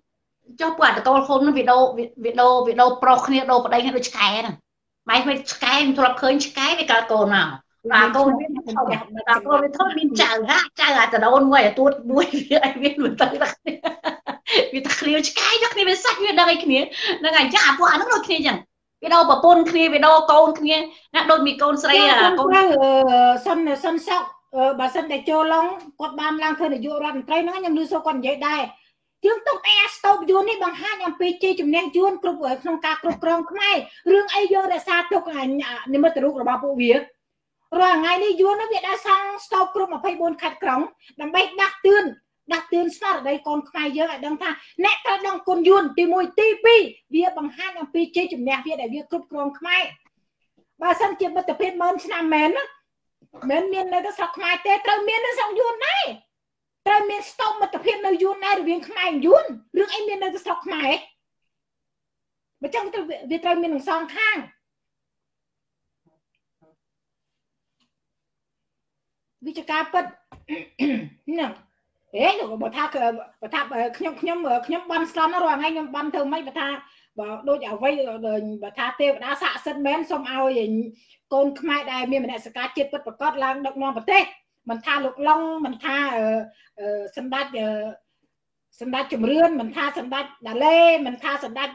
cho quả tôi không nó bị đâu pro không đâu vào đây hay đôi trái này mày trái mình thua khơi trái với cả cồn nào là cô biết không là cô biết thôi mình trả từ đâu ngoài tuốt muối ai biết mình tới là vì ta kêu cái chắc này mình sách như đây kia nó ngày chắc à nó rồi kia chẳng biết đâu bà pôn kia biết đâu con kia nãy đôi mình con say à con sân sóc bà sân để cho long quạt ban lang khơi để vô ra mình trai nó nhầm đưa số con dễ đai tiếng tóc e stop vô này bằng hai nhầm pt chụp nè chuôn cướp ở trong ca cướp còng không ai riêng ai vô để xa tóc à nên mới tự rút là bà phụ việc rồi ngày nay vua nó Việt đã sang stop group mà phải buôn khát cống làm bay đặc tuyên sao ở đây con khai giờ lại đang tha nét ta đang con vua tìm mồi tp vía bằng hai năm pi chế chủng nè vía đại vía group con khai bà sang chiếm bắt tập hết mơn năm mền nơi ta sọc khai tê trời miền nó sang vua này trời miền stop bắt tập hết nơi vua này rồi vía khai vua rước anh miền nơi ta sọc khai mà trong cái vía trời miền sang khang vì cho cá bớt nè, đấy rồi bà tha ban sắm nó rồi ngay nhom ban thường mấy bà tha bà đôi áo vây rồi bà tha tê bà đã xạ sân bén xong ao gì con mai đại miền mình đã sạc chết bớt bà cót lang động non bà tê mình tha lục long mình tha sân đát chùm rươn mình tha sân đát đà lê mình tha sân đát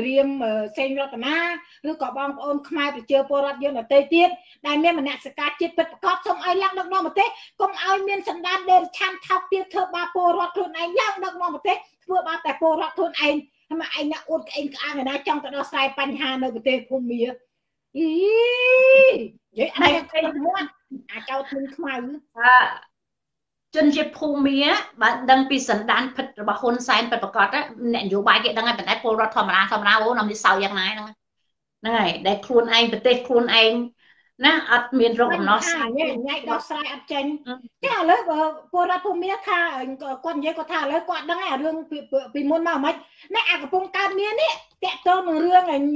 riêng xây ra tầm á, rồi có bom ôn khai bị chơi porat vô là tây tiết, đại miền mình nè sẽ cá chết bật cọp xong ai lăng đắc non một tết, công ai miền sân đan đền chăn thọc tiết thơ ba porat thôn anh lăng đắc non một tết, vừa ba tại porat thôn anh, mà anh đã ôn anh cả người ta trong tận đó sai pan hà nơi một tết không mía, ý, vậy anh thấy không anh, à cháu thôn khai nữa, chân chế phù mía bạn đang bị sấn đan phật và hôn sai phật và cọt á nẹn dụ bài kia đang ngày bạn ấy phù ra thầm ra bố nằm đi sau giang này này để khuôn anh bật tê khuôn anh nó ăn miên rộng nó sai nhảy đó sai ăn chanh chứ à lấy phù ra phù mía tha quan dễ có tha lấy quan đang ngày đường bị môn màu mạch nãy à cái phong can miên ấy tẹt tơ một rương anh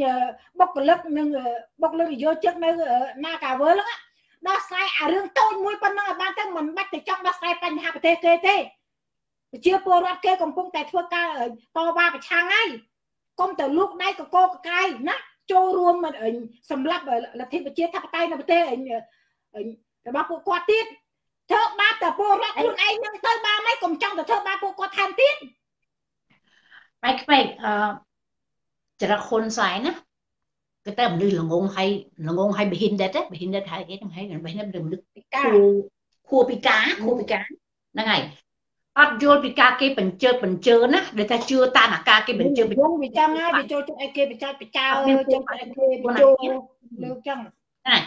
bọc lực vô trước nơi na cà vớ lắm á đó sai à riêng tôi mui pan nó ban tới mình bắt từ trong đó sai pan hạ bê tê chưa po rát kê còn cũng tại thua ca to ba phải sang ngay công tử lúc này có cô cái nát trôi ruộng mà ảnh sầm lấp là thịt bạch chia tháp tay là bạch tê ảnh ảnh là ba cô qua tiết thợ ba tờ cô rắc luôn anh nhưng tới ba mấy cùng trong tờ thợ ba cô qua than tiết mấy cái chỉ là khôn xoáy nữa cái ta như là ngôn hay bị hiên đất hay cái thằng hay gần bảy năm đừng được cua bị cá là ngày ăn vô bị cá kia bẩn chơ nè để ta chưa tan à cá kia bẩn chơ bị chăng á bị cho ai kia bị chăng bị cho lâu chăng này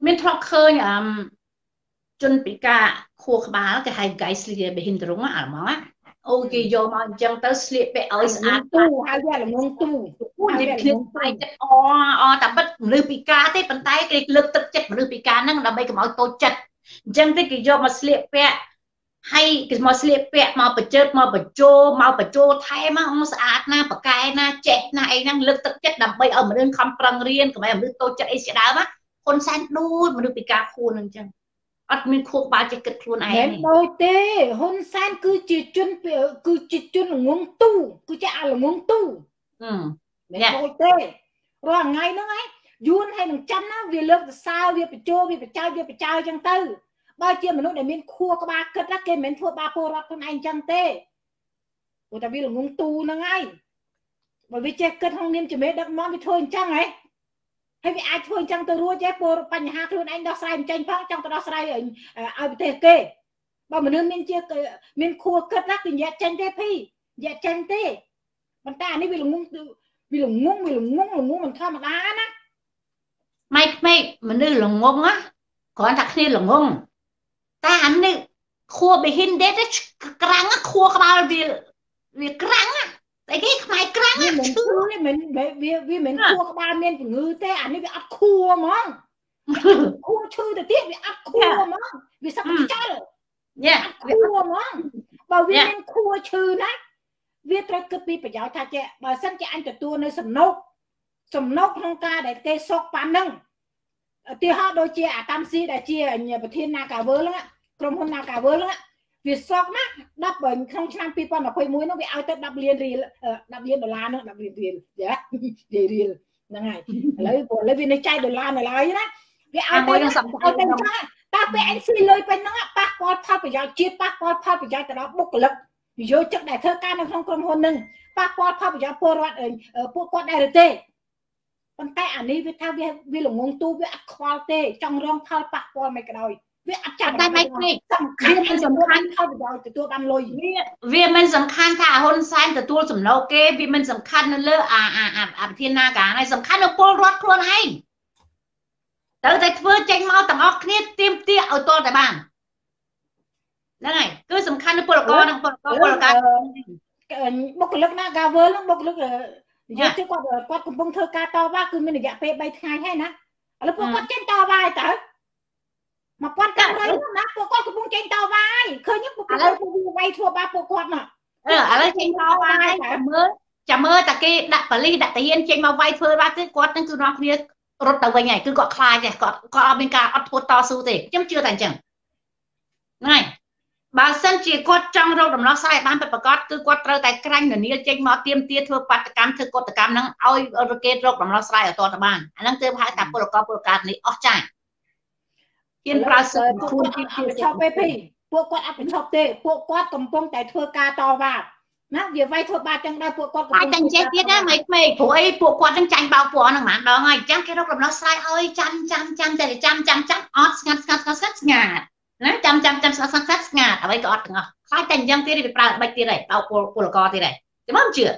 mình thoát khơi chân bị cá khô khá cái hai cái xì bị hiên đúng á mong á ok vô mà chẳng tới sleep bị ở ăn tu hay là muốn tu muốn đi kiếm tài chất tạm bất lười bị cá thế bàn tay cái lực tập chất mà lười bị cá nâng là bây cái máu tô chất chẳng thế cái vô mà sleep bị hay cái máu sleep bị máu bị chết máu bị trôi thay máu không sạch na bạc cái na chết na ấy năng lực tập chất là bây ở mà đừng không bằng riêng của mày mà đừng tô chất ấy sẽ đá má con sen đuôi mà lười bị cá khôn nâng chẳng mình khô ba chỉ kịch luôn ai nè đôi tê Hun Sen cứ chỉ chuyên là muốn tu cứ chỉ ăn là muốn tu đôi tê rồi ngày nữa ấy Yun hay mình chăn á vì lớp sao vì phải chơi chẳng tư bao nhiêu mà nó để mình khô có ba kịch á kia mình thua ba cô ra con anh chẳng tê của ta vì là muốn tu nó ngay bởi vì chơi kịch không nên chỉ mấy đợt món bị thôi chẳng ấy hay vì ai thôi chẳng tôi rúa chứ cô bánh hạt luôn anh đó sai tranh phát trong tôi đó sai anh ai bị kê bao mà nước mình chưa mình khua cất lắc thì dẹp tranh thế phi dẹp tranh thế bọn ta này vì là ngung mình tham mà đá á mày mình đây là ngung á còn thật khi là ngung ta anh này khua bị hin đét đấy răng á khua vào vì răng á tại cái mày căng á chứ mình vì mình cua các ba miền của ngư tê ảnh ấy bị ấp cua mong cua chưa được tiếc bị ấp cua mong vì sao không chơi nha cua mong bảo vì mình cua chưa đấy viết ra cướp đi phải giáo thà chè bà sân chè anh tự tua nơi sầm nốt không ca để cây sọc pan nâng tiêu hao đôi chia à tam si đại chia nhà bờ thiên na cà vớ lắm á cầm hôn na cà vớ lắm á vì sọc nát đắp bệnh không sang pipa mà quay mũi nó bị ao tới đắp liền $1 nữa đắp liền dạ để liền ngày lấy vì nó chạy $1 này lấy đó vì ao tới ta bị anh xin lôi bên nó passport tháp bây giờ chia passport tháp bây giờ từ đó bốc lực vô trước đại thơ ca nó không còn hôn nưng passport tháp bây giờ porat port con rt con tay anh ấy với thao với lồng ngôn tu với aqua tê trong rong thao passport mày cái đòi vì chẳng tay máy này vì mình sẵn khăn thôi rồi từ tôi ban lôi vì mình sẵn khăn thả Hun Sen từ tôi sẵn lâu kê vì mình sẵn khăn nó lơ thiên na cả này sẵn khăn nó bôi rót luôn hay tới đây vừa tranh mau tầm óc nít tiêm tia ở to tại bàn đó này cứ sẵn khăn nó bôi bốc lực na gà vớ lắm bốc lực giờ chứ qua cùng bông thơ ca to ba cứ mình được dạ phê bay hai hay nè lúc qua trên to vai tới mà quan trọng đấy mà cô con cũng muốn tranh tàu vai khơi nhất một cái bay thua ba cô con mà tranh tàu vai chả mơ ta kia đặt vali đặt tay yên tranh mau vai phơi ba cái quạt nên cứ nói kia rốt tàu về ngày cứ gọi khai này gọi bên cạnh ăn thua to su thì chấm chưa thành chẳng này bà sân chỉ quạt trong râu đầm nó sai ban phải quạt cứ quạt râu tay canh là nia tranh mau tiêm tia thua quạt cam thưa quạt cam nắng oi rocket râu đầm nó sai ở to tập bàn anh đang tiêm hai tập pro này off chạy yên ba sơ khuôn cho baby bộ quạt áp cho tê bộ quạt cầm bông tại thưa ca to vào nát về vai thưa ba chẳng đây bộ quạt ai chẳng chết tiết á mày của ấy bộ quạt đang tranh bao của nó mà đó ngay chắc cái đó là nó sai hơi chăm để chăm ngạt ngạt nó chăm ngạt ở đây có được không khai thành giang tê đi bạch tê này bao của co tê này chứ không chữa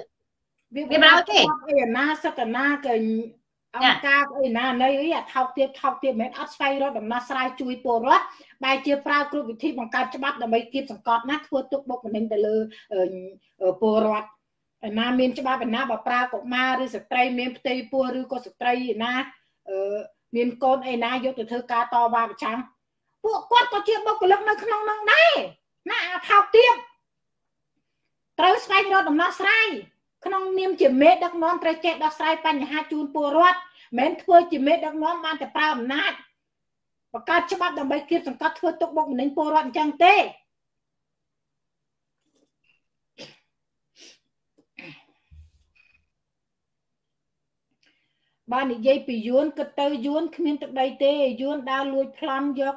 về bao tê na sắc na cái ông ca cái na này ấy à thọc tiếp mấy ấp xoay đó đầm na xoay chui bồ đó bài chia prao group vị bằng cách bắt là mấy kiếp sòng cọt nát thua tục bốc mình để lừa bồ đó na miền ba bên na bà prao cột ma rồi stray miền tây bồ rồi có stray na miền con ấy na vô từ thơ ca to ba trắng bộ quát có chuyện bốc lực nâng đây na thọc tiếp trâu xoay đó đầm na xoay không niêm chỉ mệt đắc nón trai che đắc sai pan nhà chun po rót mến thưa chỉ mệt đắc nón man để prao nát và các chế bắt đồng bay kia sẵn các thưa tốc bốc nên po rót chẳng tê Bạn ấy dây bị dùn, cất tới dùn, khuyên tức đầy tê, dùn đá lùi phlam dọc.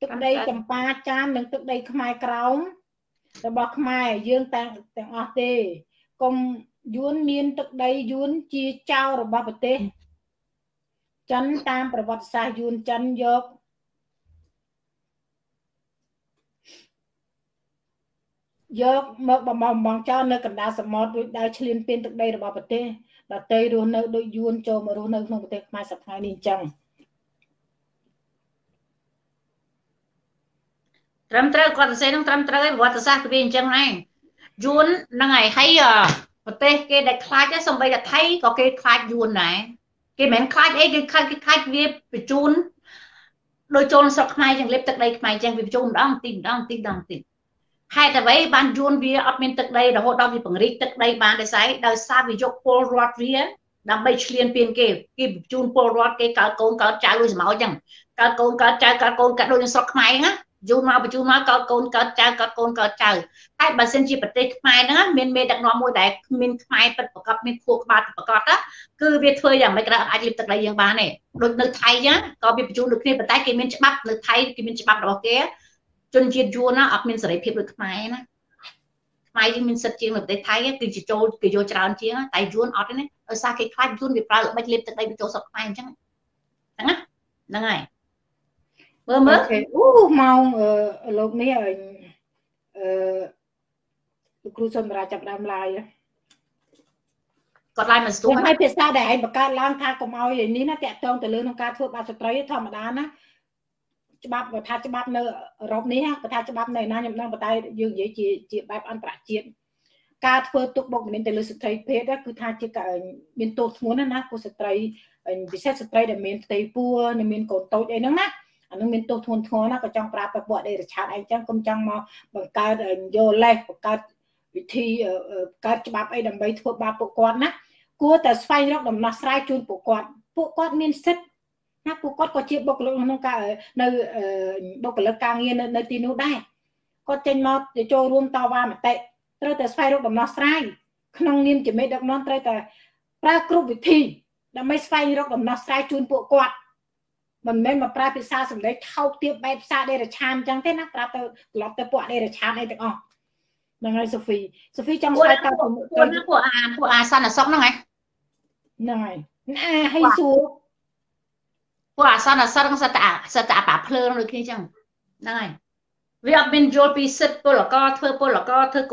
Tức đầy chầm ba chán, nâng tức đầy khmai kraum. Rồi bọc khmai, dương tăng ọt tê. Công dùn miên tức đầy dùn, chia chào rồi bọc tê. Chân tam bởi vật xa dùn chân dọc. Dọc mọc bỏng cho nơi cần đá sập mọt, đá chlim pin tức đầy rồi bọc tê. Và tây rô nợ đội dùn cho mà rô nợ không thể mai sắp hai nên chăng. Trâm trời còn xe nông trâm trời vọt xa cái bên chăng này. Dùn là ngày hay à. Và tây cái đại khách á xong bây là thấy có cái khách dùn này. Cái mẹn khách ấy cái khách viếp bị chôn. Đôi chôn sọc mai chẳng lếp tật đây mai chẳng viếp chôn đó tìm. Hai tại vậy bạn dùn vì ấp mình tức đây là hỗ đau vì bằng rít tức đây bạn để say đời xa vì cho Paul Rod riêng làm bây liên tiền kề kịp dùn Paul Rod cái cá con cá trái đôi máu chẳng cá con cá trái cá con cá đôi sọc máy á dùn máu bị dùn máu cá con cá trái cá con cá trái hai bạn xin chỉ bật tê máy nữa mình mê đặt nó môi đại mình máy bật bật mình khô bát bật bật á cứ việc thôi rằng mấy cái đó ai chịu tức đây riêng bạn này đôi nước Thái nhá có bị dùn được nên bật tay cái mình bắt nước Thái cái mình bắt đó kia chân chiên chua nó ấp mình sẽ được máy nó máy mình sẽ chiên được để thấy cái chỉ trâu cái vô trào chiên tại chua ọt đấy ở xa cái khai chua bị phá lỡ bách lên từ đây bị trâu sập máy chẳng chẳng á đang ngày mơ mơ mong lúc này cruiser ra chậm làm lại còn lại mình xuống hai phía sau để mà cá lang tha cầm ao vậy ní nó tẹt trong từ lươn cá thua ba sợi trói thò mà đá nó bắp và thắt bắp nữa rộng ní ha, thắt bắp này na nhầm đang vào tay dương dễ chỉ bắp ăn bạc chiên, cá phơi tụt bột mình từ lưới sợi dây phết đó cứ thắt chỉ cả mình tụt muốn đó na, cô sợi dây bị xét sợi dây để mình tay pua để mình còn tụt đây nữa na, anh nó mình tụt thuần thuần na còn trong bắp và bọt đây là chán anh chán công chán mà bằng cá vô lẹ bằng cá vị thi cá bắp ấy đầm bấy thua ba bộ quạt na, cô ta xoay nó đầm nát sai chun bộ quạt mình xét nó cũng có chiếc bọc lông nó cả nơi bọc lông càng nghe nơi tin nó đây có trên nó để cho luôn tàu vào mà tệ rồi ta xoay được nó sai không nên chỉ mới được nó trai ta ra group vị thi đã mới xoay được nó sai chun bộ quạt mình mới mà ra phía xa xong đấy thâu tiếp bay xa đây là chán chẳng thế nó ra từ lọt tới bộ đây là chán đây được không là ngay Sophie Sophie trong xoay tàu của à sao là sóc nó này hay xuống qua sao là sao đang sao ta bả phơi nó được kia chẳng này việc bên rồi bị sứt cô là co thưa cô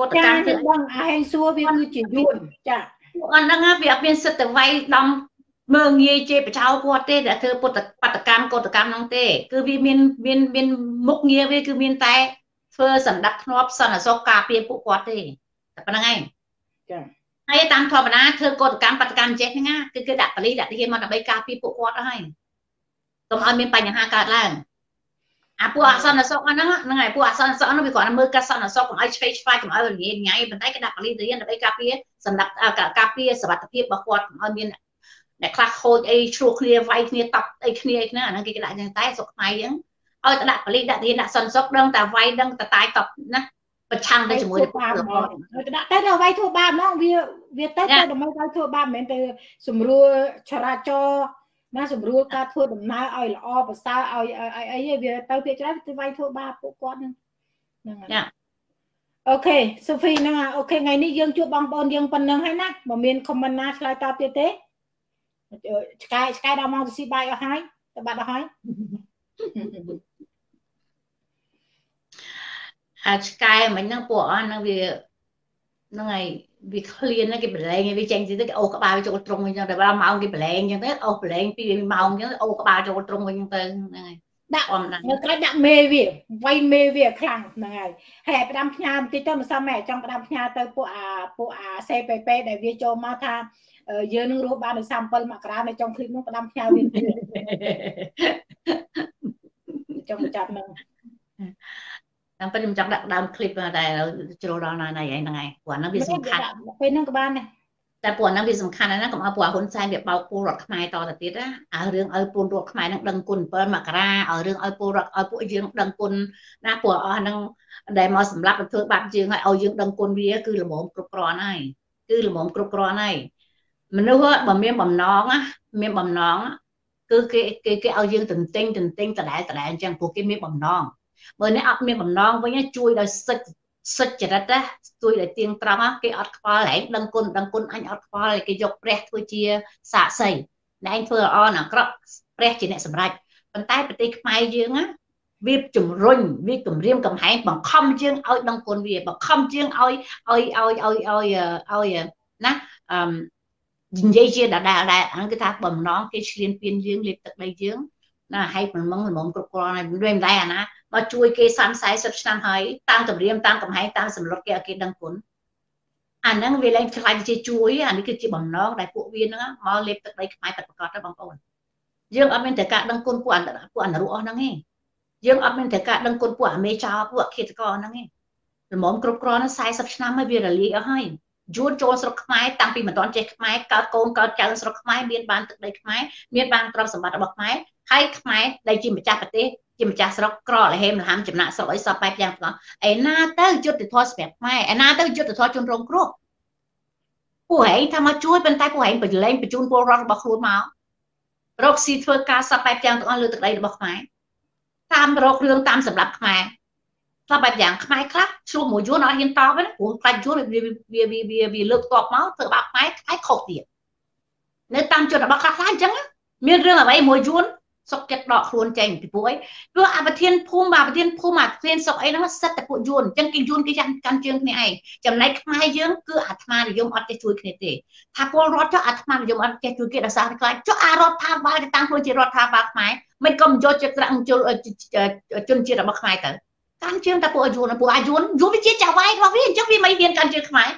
ta can thưa băng ai xua việc cứ chỉ dùn chả còn đang á việc bên sứt từ vay đâm mường nghe chơi bị trao qua tê đã thưa cô ta cam nông tê cứ vì bên mốc nghe với cứ bên tay thưa sẵn đặt nóc sẵn là do cà phê phụ qua tê tập năng ngay hay tam thọ mà na thưa cô ta cam chết nha cứ đặt vali đặt kia mà đặt bay cà phê phụ qua đó hay tôm ăn miếng bánh nhà hàng cả làng, pua sơn là sóc nó ngày pua sơn sóc nó bị còn mưa cá sơn là sóc còn ai chơi phai còn ai còn nghe ngay bên tay cái đạp cái gì đấy là cái cà phê, sản đạp cả cà phê, sản bát phê bao quát ăn miếng này khạc khôi ai chua kia vay kia tập ai kia nữa là cái đại nhân tay sóc mai đấy, ôi ta đạp cái đạp gì đạp sơn sóc đăng ta vay đăng ta tái tập nè, bật chăng đây chúng mồi được rồi, tay đầu vay thua ba nó việc tay đầu mới vay thua ba mình từ sum rùa chả cho nó sủng rùa cá thua đầm nai ơi là o và sao ấy về tao về trái tao vay thua ba bộ con nha ok Sophie nè ok ngày nay dương chụp băng bồn dương phần nương hay nè mà miền comment na slide tao tiếp thế cái đào mong si bay ở hai tao bạn ở hai cái mình đang của đang về đang ngày vì liên cái bể lèn vì chèn gì thế ô các bà cho trông mình nhưng mà mau cái bể lèn nhưng thế ô bể lèn vì mau nhưng ô các bà cho trông mình nhưng thế này đã mê việc vay mê việc khẳng này hè phải đam nham tí cho mà sao mẹ trong đam nham tới bộ à cpp để vi cho mà tha giờ nước rửa ba để sample mà cả này trong clip nó đam nham viên trong chặt mình đang phải chọn đặt đam clip mà đại cho đó này này của nó bị sủng khăn bên nước bạn này tại của nó bị sủng khăn này nó cũng ở của Hun Sen để bao cô rọt mai to thật tiết á ở riêng ở buồn rọt mai đang đằng cồn bên mà ra ở riêng ở cô rọt ở cô riêng đằng cồn na của ở đang để mà sủng lấp được thưa bạn riêng ở riêng đằng cồn vì cứ là mồm cột cỏ này mình nuôi bầm miếng bầm nón á, miếng bầm nón á, cứ cái ao dương từng tinh tại chẳng của cái miếng bầm nón, bởi nó ấp miếng bầm nón với nhá chui rồi sực chật á, chui để tiếng trăng á, cái ọt qua lại đằng côn anh ọt qua lại cái dọc rẽ thôi chia xả sầy, là anh thừa on à cọp rẽ chỉ này sầm rạch, bàn tay bàn tay mai dương á, viết chủng run viết chủng riêng cầm hai bằng không dương ơi đằng côn về bằng không dương ơi nè dây chia đã ăn cái tháp bầm nón cái liên viên dương liệt tật đầy dương là hay mình mong muốn cột cỏ này đuôi dài nè mà chui cái san sái sập san hơi tăng tập riêng tăng cầm hai tăng sầm lót cái đằng cuốn anh đang về lên khai chỉ chuối anh cái chỉ bầm nón đại cụ viên nữa mà liệt tật đầy máy bật cọt đó bằng ôn dương ở bên thể cả đằng cuốn của anh ruộng năng nghe dương ở bên thể cả đằng cuốn của anh mê cháo của khít con năng nghe mình mong cột cỏ nó sái sập san hơi về là lý ở hơi June cho sọc máy tăng phim mà đón chế máy cao công cao trắng sọc máy miền ban tự đầy máy miền ban trong sản phẩm bọc máy hay máy đây chỉ một cha bát tê chỉ một cha sọc cỏ là hem là ham chậm nã sỏi sọc bài giang đó anh na tới chốt từ thoa sẹp máy anh na tới chốt từ thoa chôn rong cướp cụ hãy tham gia chui bên tai cụ hãy bật lên bật chôn bò rong bọc khô máu rong xịt phơi cá sọc bài giang đó luôn tự đầy bọc máy tam rong lương tam sản phẩm máy là bài giảng máy khác số mũi chúa nó hiện to với nó của canh chúa vì lực tọt máu tự bạc máy cái khổ tiền nên tam cho nó bạc khác khác chẳng á miên rương là vậy mũi chúa sọc kẹt đỏ luôn chèn thì bối vừa à bà thiên phú mà thiên sọc ấy nó sắt tại của chuồn chân kinh chuồn cái chân chương này chậm này mai dương cứ atma để dùng ăn cái chuối này để thà con rót cho atma để dùng ăn cái chuối kia là sao cái cho a rót tha ba cái tăng luôn chỉ rót tha bạc máy mình cầm cho chiếc răng cho chân chia là bạc máy tới căn chương ta bộ ajuan với chia chào vai qua với chắc vì mấy viên căn chương khải,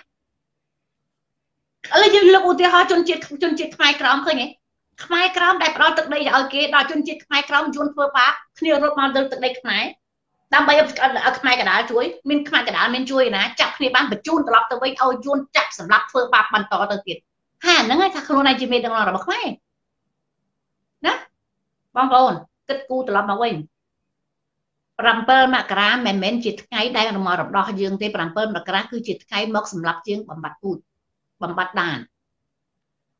lấy dư lực ưu tiên họ chôn chia khải crom thôi nhé, khải crom đại pro tự đây ở kia đào chôn chia khải crom juan phơi phá, nhiều rốt màu tự đây khải, tam bây ở khải cả đá chuối, mình khải cả đá mình chuối nè, chặt này ban bật chôn từ lọc từ bây ao juan chặt sầm lọc phơi phá bàn to từ tiệt, ha nó ngay thằng con này chỉ mình đang nói là bậc khải, đó, băng ồn, kết cu từ lọc mà quên. Ramper mà cả mẹ men chít ngay đây mà rập đo dương thế ramper mà cả cứ chít ngay móc sầm lấp dương bầm bát bùn bầm bát đàn,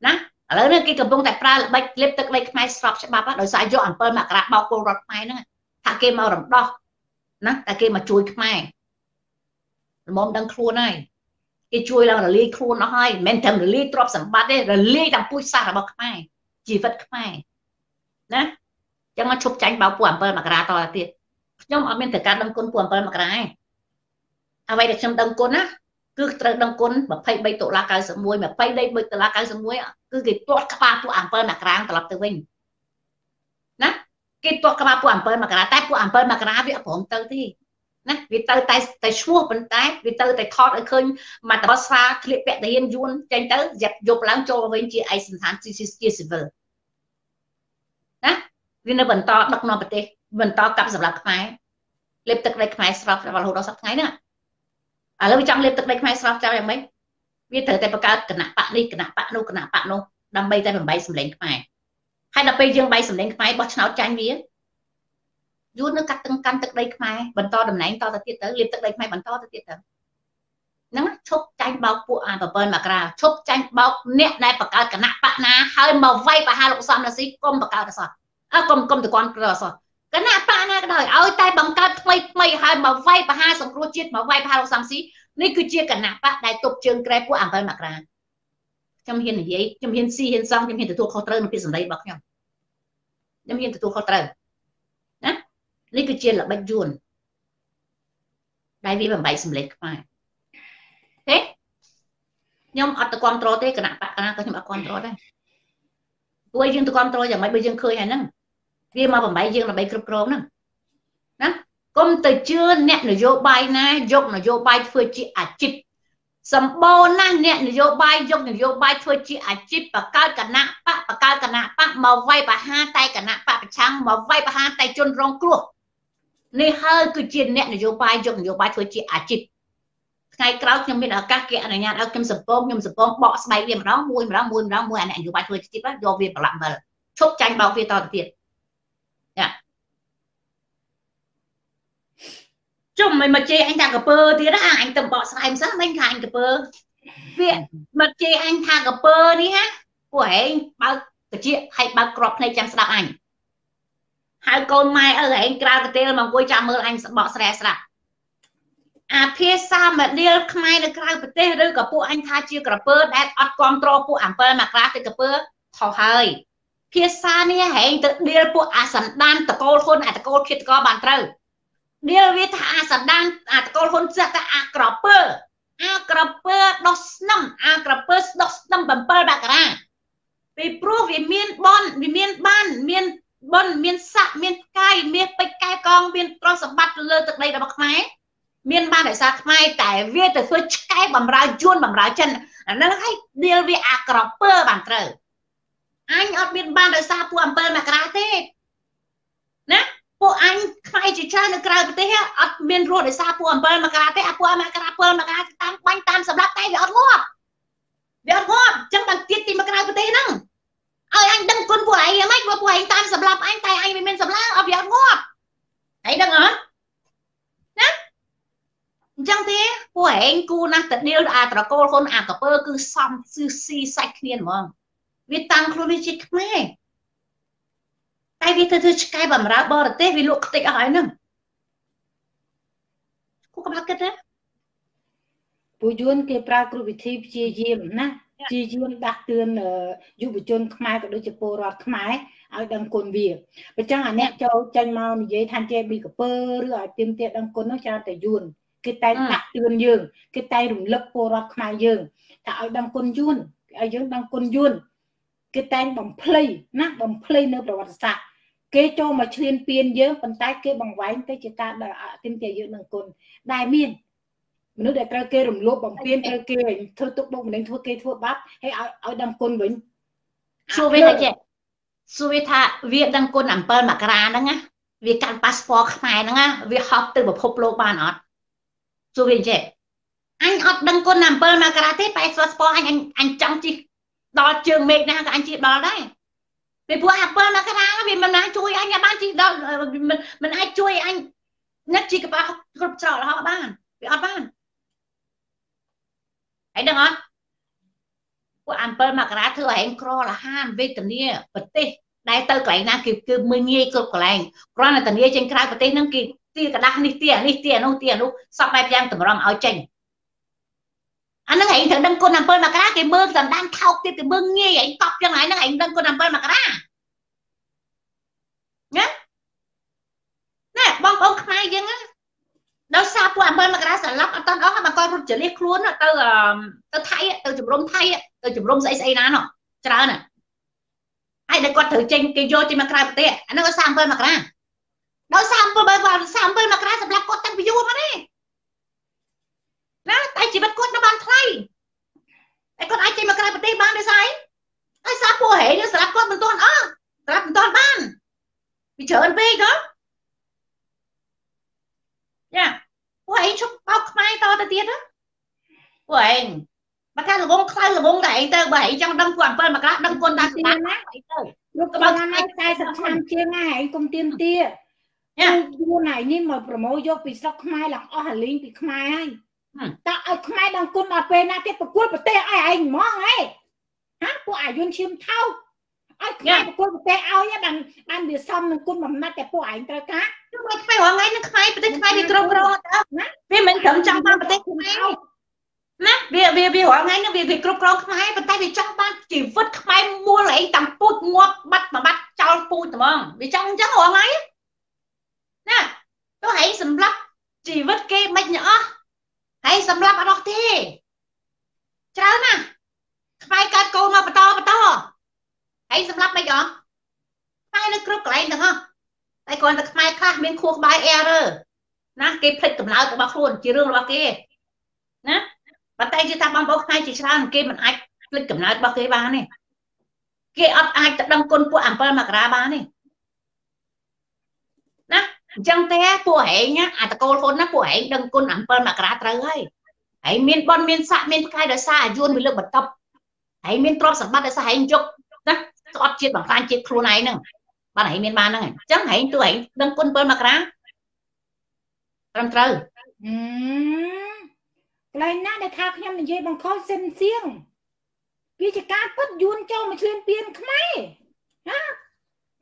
nè, rồi nữa cái cầm bông tại pra bạch lép tật lép máy sập sẽ bắp đó sai cho ramper mà cả bao cô rập máy nữa, thà kia mà rập đo, nè, thà kia mà chui máy, mồm đang khua này, cái chui là lì khua nó hay, men thầm lì drop sầm bát đấy, lì đâm pui xa là bọc máy, chỉ vật máy, nè, chẳng mà chụp tránh bao cô ramper mà cả to là tiệt. Nhóm ở bên thời gian đăng côn của ông mặc ai, à vậy được trong đăng côn á, cứ đăng côn mà phay bay tổ lá cây sớm muối mà phay đây bay tổ lá cây sớm muối cứ cái toát các bà của ông mặc ra từ lập từ mình, nè cái toát các bà của ông mặc ra tay của ông mặc ra việc của ông tơ thì, nè vì tơ tay suốt bên tay vì tơ tay thọt ở khơi mà tơ xa clip vẽ tay hiên duôn tranh tơ dẹp dột láng trôi với chị ai sinh sản silver, nè vì nó vẫn to đặc nó bật đi. Mình to cặp sập lạc máy, liệp tật lệch máy sập vào hồ đó sập ngay nữa. À lâu trong liệp tật lệch máy sập trong mấy, biết thời tại bậc cao cẩn nặng bạn nô, đâm bay tay mình bay sầm lệch máy, hay đâm bay dương bay sầm lệch máy, bớt nấu chanh miếng, rút nước cắt từng căn tật lệch máy, mình to đầm nấy to thật tiết tới liệp tật lệch máy mình to thật tiết tới, nắng chốt chanh bao phụ à và bên bạc ra chốt chanh bao nẹt này bậc cao cẩn nặng bạn na, hơi màu vay và hai lục xăm là xí com bậc cao là sọt, à com từ con rồi sọt. Cái nạp bạn này cái đời ơi tay bằng cao mây hai mà vay và hai sầm rô chết mà vay ba lô xăm xí này cứ chia cả nạp bạn đại tục trường kẹp của ảng vay mặc ra trong hiền là gì trong hiền si hiền xong trong hiền từ thuộc khâu trơ nó bị sầm đầy bọc nhau trong hiền từ thuộc khâu trơ nè này cứ chia là bạch juồn đại vi bằng bảy sầm lệch phải thế nhom ở từ quan trò thế cả nạp bạn cái nào có nhom ở quan trò đây tôi riêng từ quan trò giờ mấy bây giờ khơi hay nè vì mà bằng bài dương là bài cực rộn nè nè công tử chưa nẹt nó vô bài nè dốc nó vô bài phơi chị à chít sầm bò nè nẹt nó vô bài dốc nó vô bài phơi chị à chít và cao cả nạ bạc màu vay và hai tay cả nạ bạc trắng màu vay và hai tay chôn rong cua này hơi cứ chuyện nẹt nó vô bài dốc nó vô bài phơi chị à chít ngày kéo nhưng bên ở các kia này nhà đâu kem sầm bông bỏ bài về mà đó mua anh vô bài phơi chị đó do việc làm mà chốt tranh bao việc toàn tiền chồng mày mà chê anh thà cặp bơ thì đó anh tầm bỏ sang em sát anh thà anh cặp bơ việc mà chê anh thà cặp bơ đi ha Hãy bao chuyện hay bao crop này chăm sóc anh hai con mai ở lại cà tê mà quay chạm mơ anh bỏ stress ra à phía sau mà đi mai được cà tê rồi gặp anh tha chia cà phê đặt ở control của anh phê mà cà tê cà phê thò hơi phía sau này hãy tự đi của anh sẵn đang tập cô hôn à tập cô khi có bàn trâu đi với thà sẵn đang à cô hôn ra ta à cà phê à cà phê đốt năm à cà phê đốt năm bấm phê bạc ra vì pro vì miền bon vì miền ban miền bon miền sạ miền cay miền bạch cay con miền pro sập bát lơ từ đây là bạc máy miền ban để sạc mai tại vì từ phơi cay bầm ra chuôn bầm ra chân nó hay điều vì acropper bản trời anh ở miền ban để sạc puam per mà cà tê nè pu anh khai chỉ chơi được cà tê ở miền ruột để sạc puam per mà cà tê puam mà cà per mà cà tam bánh tam sập bát tay bị ớt ngóp bị ớt ngóp chẳng bằng tiết tìm mà cà tê năng ơi anh đừng con của anh em anh và của anh tam sập lạp anh tay anh mình sập lạp ở việc ngọt thấy đừng hả nè chẳng thế của anh cô năng tận điều à tao cô con à cặp bơ cứ xong cứ xì sạch liền mà vì tăng luôn vì chích mày tại vì tôi cái bẩm ra bờ tết vì lụa tịnh hỏi nè cô có bắt kết đấy buổi duyên kia pra cô bị thiệp chia diêm nè chị dương đặc trưng du bù chôn khai của đôi chụp polaroid khai ở đằng cồn bìa và chẳng hạn nè cho tranh màu giấy than tre bị cặp bơ rồi tiêm tiệt đằng cồn nó cho tại dùn cái tay đặc trưng dương cái tay rủng lấp polaroid khai dương tạo đằng cồn dùn ở dưới đằng cồn dùn cái tay bằng play nát bằng play nữa rồi sạc cái cho mà chuyên tiền dưới phần tay cái bằng váy cái chị ta là tiêm tiệt dưới đằng cồn đài miên nó để tra kê rùm lốp bằng tiền tra kê thôi tục bông đánh thua kê thua bắp hay ở đăng côn với Suvita việc đăng côn làm bơn mà ra đó nhá việc căn passport này đó nhá việc học từ một hộp lô ba nó Suvita anh học đăng côn làm bơn mà ra thế passport anh trong chi đo trường mệt nào anh chị đo đấy vì bữa học bơn mà ra vì mình đang chui anh nhà ban chị đo mình ai chui anh nhất chị cái bao group trò là họ ban bị ớt ban hãy đừng ớt của anh bơm mà cả thứ anh cro là ham vitamin vật tê đại tơ cái na kịp kịp mười ngày cực của anh cro là tận trên cai vật tê năng kịp tia cả đắt đi tiền luôn sau này giang tụm rầm áo chỉnh anh nói anh thằng đăng cô nằm bơm mà cả cái bơm rằng đang thao tiếp cái bơm nghe anh cọp cho này nó anh đăng cô nằm bơm mà cả nhá nè bong bóng khai giang á đó sao của anh bên mà ra sản lấp anh ta đó mà coi rút trở liếc luôn á tao thay tao chụp rôm thay tao chụp rôm dãy dãy ná chờ nè ai để con thử tranh cái vô thì mà ra tê anh nó sang bên mà ra đó sang bên vào sang bên mà ra sản lấp con tăng video mà đấy đó tay chỉ bắt con nó bàn thay ai con ai chơi mà ra tê bàn để sai ai sao của hệ nó sản lấp con mình toàn á sản mình toàn bàn bị chở anh về đó nha, của anh chụp bao mai to tới tiết đó, của anh, mà cái là bông đại tơ bảy trong đâm quảng phơi mà các đâm quân đang bán lúc bao ngày tay sập tham chia ngay công tiêm tia, nha, mua này nhưng mà promo vô bị sọc mai là ở Hà Linh bị mai anh, ta ở mai đâm quân ở bên na tiếp bạc quân bạc tê ai anh mong ấy, hả, của anh Yun Chim thâu, ai mai bạc quân bạc tê ao nhá đằng đằng bị xong đâm quân bầm na tiếp của anh ta cá. Chúng mày phải hỏi ngay nó khai bật tay khai đi cro cro đó, vì mình chậm trong ban bật tay khai, nè vì hỏi ngay nó vì cro cro khai bật tay vì trong ban chỉ vứt khai mua lại tặng put ngọc bắt mà bắt trao put đúng không? Vì trong chẳng hỏi ngay, nè, tôi hãy sầm lấp chỉ vứt cái bạch nhở, hãy sầm lấp ở đó thì, cháu nè, khai cắt câu mà bật to, hãy sầm lấp bây giờ, khai nó cro cro đúng không? Tại còn là mai khác miếng khô bài error, nè cái phết tẩm lao của bác luôn chỉ riêng là kia, nè, bắt tay chỉ ta băng bó khai chỉ sang kia mình ai phết tẩm lao bác kia bán này, kia ấp ai tập đâm côn của anh bơm mà ra bán này, nè, chẳng thế của anh nhá, à tập câu luôn nè của anh đâm côn anh bơm mà ra tới ấy, hãy miên bon miên sạ miên khai đời xa duôn với lượng bật tập, hãy miên tròn sập bát đời xa hãy chụp, nè, ấp chiết bằng khai chiết khô này nè. Bạn hãy miền ban đó này, chắc hãy tôi hãy đăng quân bên mặt ra, làm trâu. Lại nãy đã thao khi em mình chơi bằng khó xem riêng, Vì cá bất yun cho mình lên tiền khmai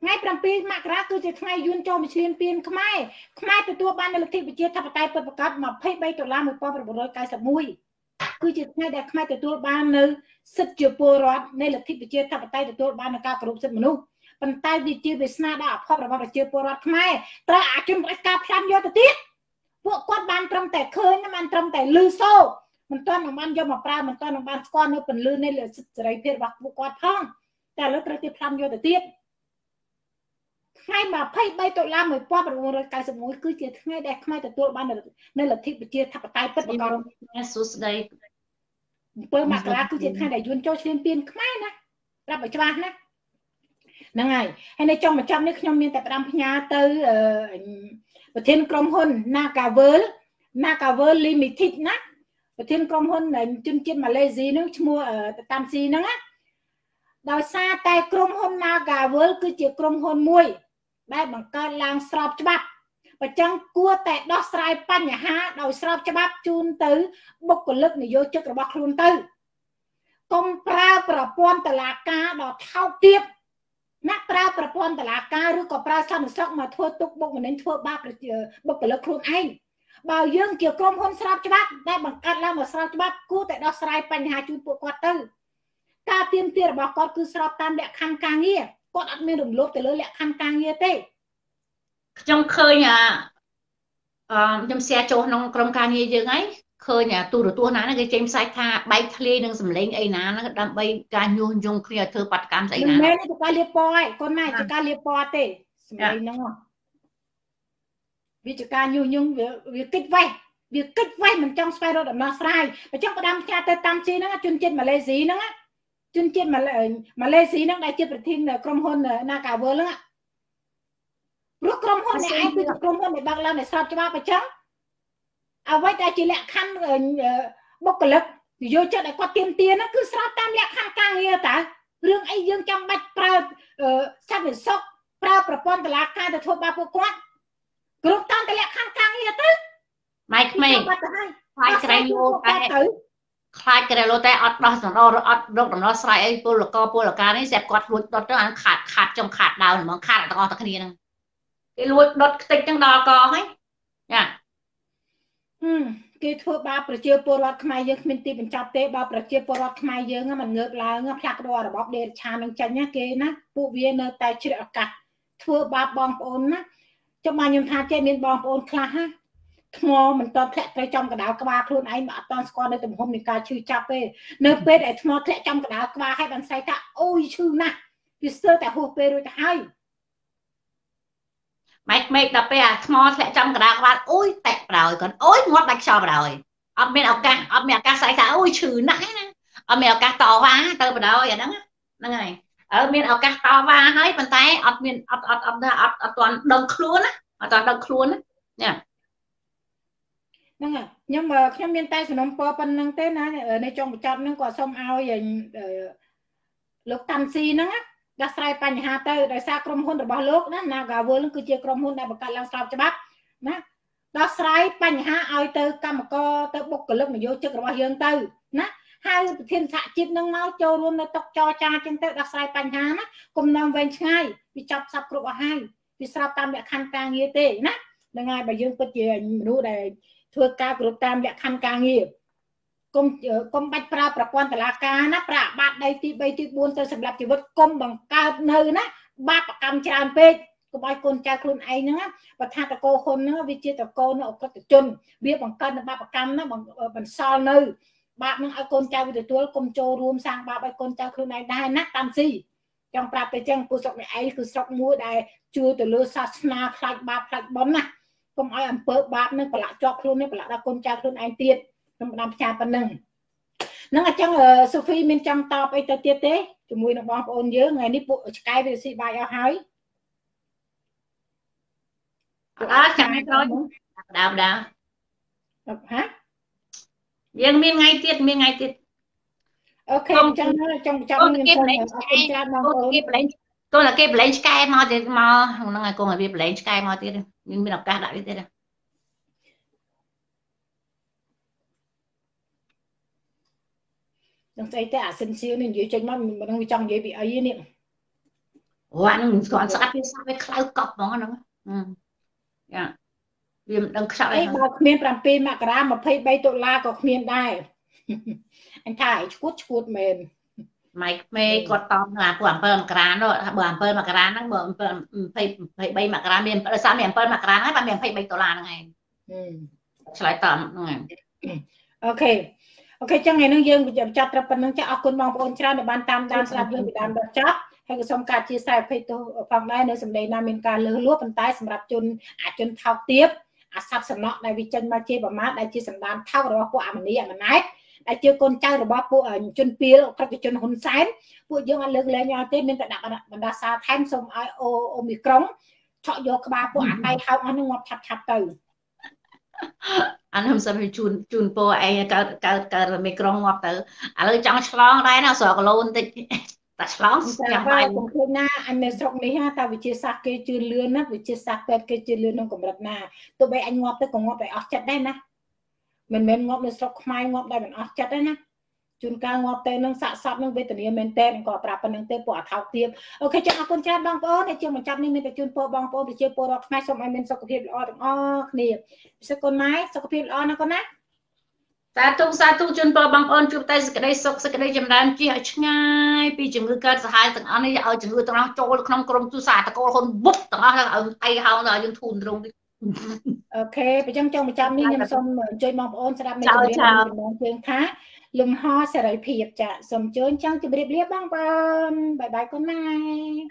ngay trong tiền mà cá cứ chỉ ngay yun cho mình lên tiền khmai khmai từ tua ban được thị bị chia thập tay bật bật cắt mà phải bay từ la một pha bật bật cái sập mũi cứ chỉ ngay để khmai từ tua ban nữa sập chừa bùa rót nên được thị bị chia thập tay từ tua ban được cá cột sập menu bàn tay bị chia bị sna đã pha bật bật chừa bùa rót khmai ta ăn chừng cái cá phan vô từ tít bộ quạt ban trong tay khơi nó ban trong tay lư xô mình toàn làm ăn cho mà pra mình toàn làm ăn con nó còn lư nên là rải phết bạc vụ quạt phong ta lớp ra tiếp làm vô từ tít ngay mà phải bay tội làm mới qua một người cái số mối cứ chỉ ngay đẹp ngay từ tôi ban được nên là thiết bị chia thập tay tất cả rồi đây bơi mặc lá cứ chỉ ngay để duyên cho xuyên biên ngay nè ra bởi cho bạn nè năng ngày hay này trong 100 nước nhom miền tại Đam Nha tới Thiên Công Hôn Nagavol Limited nè Thiên Công Hôn này chuyên trên Malaysia nước mua ở Tam Si nè đào xa tại Công Hôn Nagavol cứ chỉ Công Hôn muối đây bằng cái làng sọp cho bác và chẳng cua tại đó sai pan nhà ha đào sọp cho bác chun tới bốc của lực này vô trước rồi bác luôn tới công pra pra pon tại là cá đào thao tiếp nắp raประพนตลาการหรือก็ปราสาทซอกมาทั่วตุกบกนั้นทั่วบ้าประเจอบกละครูนឯងบ่าวយើងជាក្រុមហ៊ុនស្របច្បាប់ដែលបង្កើតឡើងមកស្របច្បាប់គួរតែដោះស្រាយបញ្ហាជូនពួកគាត់ទៅការទៀមទារបស់គាត់គឺស្របតាមលក្ខខណ្ឌការងារគាត់អត់មានរំលោភទៅលើលក្ខខណ្ឌការងារទេខ្ញុំឃើញខ្ញុំแชร์ចូលក្នុងក្រុមការងារយើងហើយឃើញទូរទស្សន៍ណាគេចេញផ្សាយថាបែកធ្លាយនឹងសម្លេងអីណាហ្នឹងដើម្បីការញុះញង់គ្នាធ្វើបាត់កម្មស្អីណាមែនទេការលាបពណ៌ឯងកូនម៉ែជាការលាបពណ៌ទេសម្លេងហ្នឹងវាជាការញុះញង់វាគិតវេះវាគិតវេះមិនចង់ស្វែងរកដំណោះស្រាយបើចង់ផ្ដាំផ្ញើទៅតាមជីហ្នឹងជនជាតិម៉ាឡេស៊ីហ្នឹងជនជាតិម៉ាឡេស៊ីហ្នឹងដែលជាប្រធានក្រុមហ៊ុន Nagavol ហ្នឹងព្រោះក្រុមហ៊ុននេះឯងគឺជាក្រុមហ៊ុនដែលបើកឡើងដោយស្របច្បាប់បើចឹងเอาไว้แต่จีเล็กขันบกเล็กโยจะได้กวาดเตียนเตียนนั่นคือสระตามเล็กขันกลางเงี้ยแต่เรื่องไอ้ยังจำบัดปลาชาติศกปลาประปอนตลาดการแต่ทั่วบ้านพวกกวาดกลุ่มตามแต่เล็กขันกลางเงี้ยตื้อไม่คลายกระโยกระตื้อคลายกระโยแต่อดรอสนอรอดรอสนอสไลปูหลกปูหลกการนี่แสบกวาดลุดรอดจังขาดจงขาดดาวหรือมองขาดตะกอตะเคียนไอ้ลุดรอดติดจังดอกอให้เนี่ยគេធ្វើបាបប្រជាពលរដ្ឋខ្មែរយើងគ្មានទីបញ្ចប់ទេបើប្រជាពលរដ្ឋខ្មែរយើងមិនងើបឡើងផ្លាស់ប្ដូររបបដេរឆានឹងចាញ់ណាគេណាពួកវានៅតែជ្រឹកឱកាសធ្វើបាបបងប្អូនណាចុះមកខ្ញុំថាចេះមានបងប្អូនខ្លះណាថ្មមិនតន់ធ្លាក់ទៅចំកណ្ដាលក្បាលខ្លួនឯងមិនអត់តន់ស្គាល់នៅទំហំនៃការឈឺចាប់ទេនៅពេលដែលថ្មធ្លាក់ចំកណ្ដាលក្បាលហើយបានស្អីថាអូយឈឺណាស់វាស្ទើរតែហួសពេលរួចទៅហើយម៉េចដល់ពេលអាថ្មធ្លាក់ចំកណ្ដាលក្បាលអុយតែប្រោយគាត់អុយងាត់ដាច់ខ្យល់ប្រោយអត់មានឱកាសស្អីថាអុយឈឺណាស់ណាអត់មានឱកាសតវ៉ាទៅប្រោយអាហ្នឹងហ្នឹងហើយអើមានឱកាសតវ៉ាហើយប៉ុន្តែអត់មានអត់ទាន់ដឹងខ្លួនណាអត់ទាន់ដឹងខ្លួនណាហ្នឹងខ្ញុំមានតែសំណពប៉ុណ្្នឹងទេណានៅចុងបញ្ចប់ហ្នឹងគាត់សុំឲ្យលោកតាន់ស៊ីហ្នឹងណាដោះស្រាយបញ្ហាទៅដោយសារក្រុមហ៊ុនរបស់លោកណា Nagavol គឺជាក្រុមហ៊ុនដែលបង្កើតឡើងស្របច្បាប់ណាដោះស្រាយបញ្ហាឲ្យទៅកម្មករទៅបុគ្គលិកនយោជិករបស់យើងទៅណាហើយប្រធានសហជីពនឹងមកចូលរួមនៅតុចរចាចឹងទៅដោះស្រាយបញ្ហាណាកុំនាំវែងឆ្ងាយវាចប់សັບគ្រប់អស់ហើយវាស្របតាមលក្ខខណ្ឌការងារទេណានឹងហើយបើយើងពិតជាមនុស្សដែលធ្វើការគ្រប់តាមលក្ខខណ្ឌការងារគុំបាច់ប្រើប្រព័ន្ធតុលាការណាប្រាបាតដីទី3ទី4ទៅសម្រាប់ជីវិតគុំបង្កើតនៅណាបាបកម្មច្រើនពេកកុំឲ្យកូនចៅខ្លួនឯងហ្នឹងបើថាតកោហ៊ុនហ្នឹងវាជាតកោនៅអក្រិតជនវាបង្កើតនៅបាបកម្មណាបន្សល់នៅបាបហ្នឹងឲ្យកូនចៅវាទទួលគុំចូលរួមសាងបាបឲ្យកូនចៅខ្លួនឯងដែរណាតាមស៊ីចង់ប្រាប់ទៅចឹងពូស្រុកនេះឯងគឺស្រុកមួយដែលជួយទៅលើសាសនាខ្លាចបាបខ្លាចបន់ណាគុំឲ្យអំពើបាបហ្នឹងប្រឡាក់ជាប់ខ្លួននេះប្រឡាក់ដល់កូនចៅខ្លួនឯងទៀតខ្ញុំបានផ្សាយប៉ុណ្្នឹងអញ្ចឹងសូហ្វីមានចង់តបអីទៅទៀតទេជាមួយនឹងបងប្អូនយើងថ្ងៃនេះពួកឆ្កែវាស៊ីបាយអស់ហើយអត់ចាំឲ្យចូលដើមហាយើងមានថ្ងៃទៀតអូខេអញ្ចឹងចង់ចាប់នឹងខ្ញុំច្រើនបងប្អូនគេប្លែងឆ្កែមកទៀតមកហ្នឹងហើយកងឲ្យវាប្លែងឆ្កែមកទៀតមានឱកាសដាក់វាទៀត Tay ta sân siêu nên dưới chân mắt mà nó trong dưới bị ấy niệm. Hoàn còn sát phía sau cái khâu cọp nó nữa. Dạ. Vì mình đang khâu này. Bọc miên làm pin mà cả mà phê bay tội la có miên đai. Anh thải chút mềm. Mày mê con tôm là của bơm cán rồi, bơm bơm mà cán nó bơm phê bay mà cán miên, sao miên bơm mà cán ấy mà miên phê bay tội la này. Lại tạm này. Ok. Ok chẳng ngày nương dương chặt chặt ra phần nương chặt áo quần mong quần chăn để bàn tam tam sạp dương bị đam đập chắp hay cái sông cá chia sẻ phải tổ phòng này nơi sầm đầy nam miền ca lừa lúa phần tái sầm rập chun chun thao tiếp sắp sầm nọ đại vị chân ma chê và mát đại chia sầm đam thao rồi qua quả mình đi mà nái đại chưa con trai rồi bác bộ chun pia các cái chun Hun Sen bộ dương ăn lừa lấy nhau tiếp nên tại đặt mình đã xa thanh sông Omicron chọi vô các ba bộ ăn tay thao ăn nó ngọt chặt chặt từ anh Hun Sen thì chun chun po ai cả micro ngọt từ anh lấy trong slong đây nó sờ luôn thì ta slong chẳng phải cũng thế na anh nên sọc này ha ta bị chia sạc cái chun lươn á bị chia sạc cái chun lươn nó cũng rất na tụi bay anh ngọt tới còn ngọt phải ót chặt đây nè mình ngọt nên sọc mai ngọt đây mình ót chặt đấy nè chun cá ngọt tới nó sạ sọt nó về từ này mình tên có prapa nó tới bỏ tháo tiệp ok cho anh con trai băng bó này chưa một trăm nên mình chun po băng bó để chơi po rock mai xong anh mình sọc cái lo được o này sẽ con máy sọc cái lo nó con nát sa tu chun po băng bó chụp tay cái đây sọc cái đây chấm đan chi hết ngay pi chừng người cắt hai thằng anh ấy ở chừng người tao nó trôi không còn tu sạ tao còn hôn bút tao nó ở tay hao rồi nhưng thun rung đi ok bây giờ trong một trăm nên mình xong chơi băng bó sẽ làm mình chơi khá lùm ho sẽ lại phiệt chạ sầm chớn trong chụp đẹp bye bye con mai.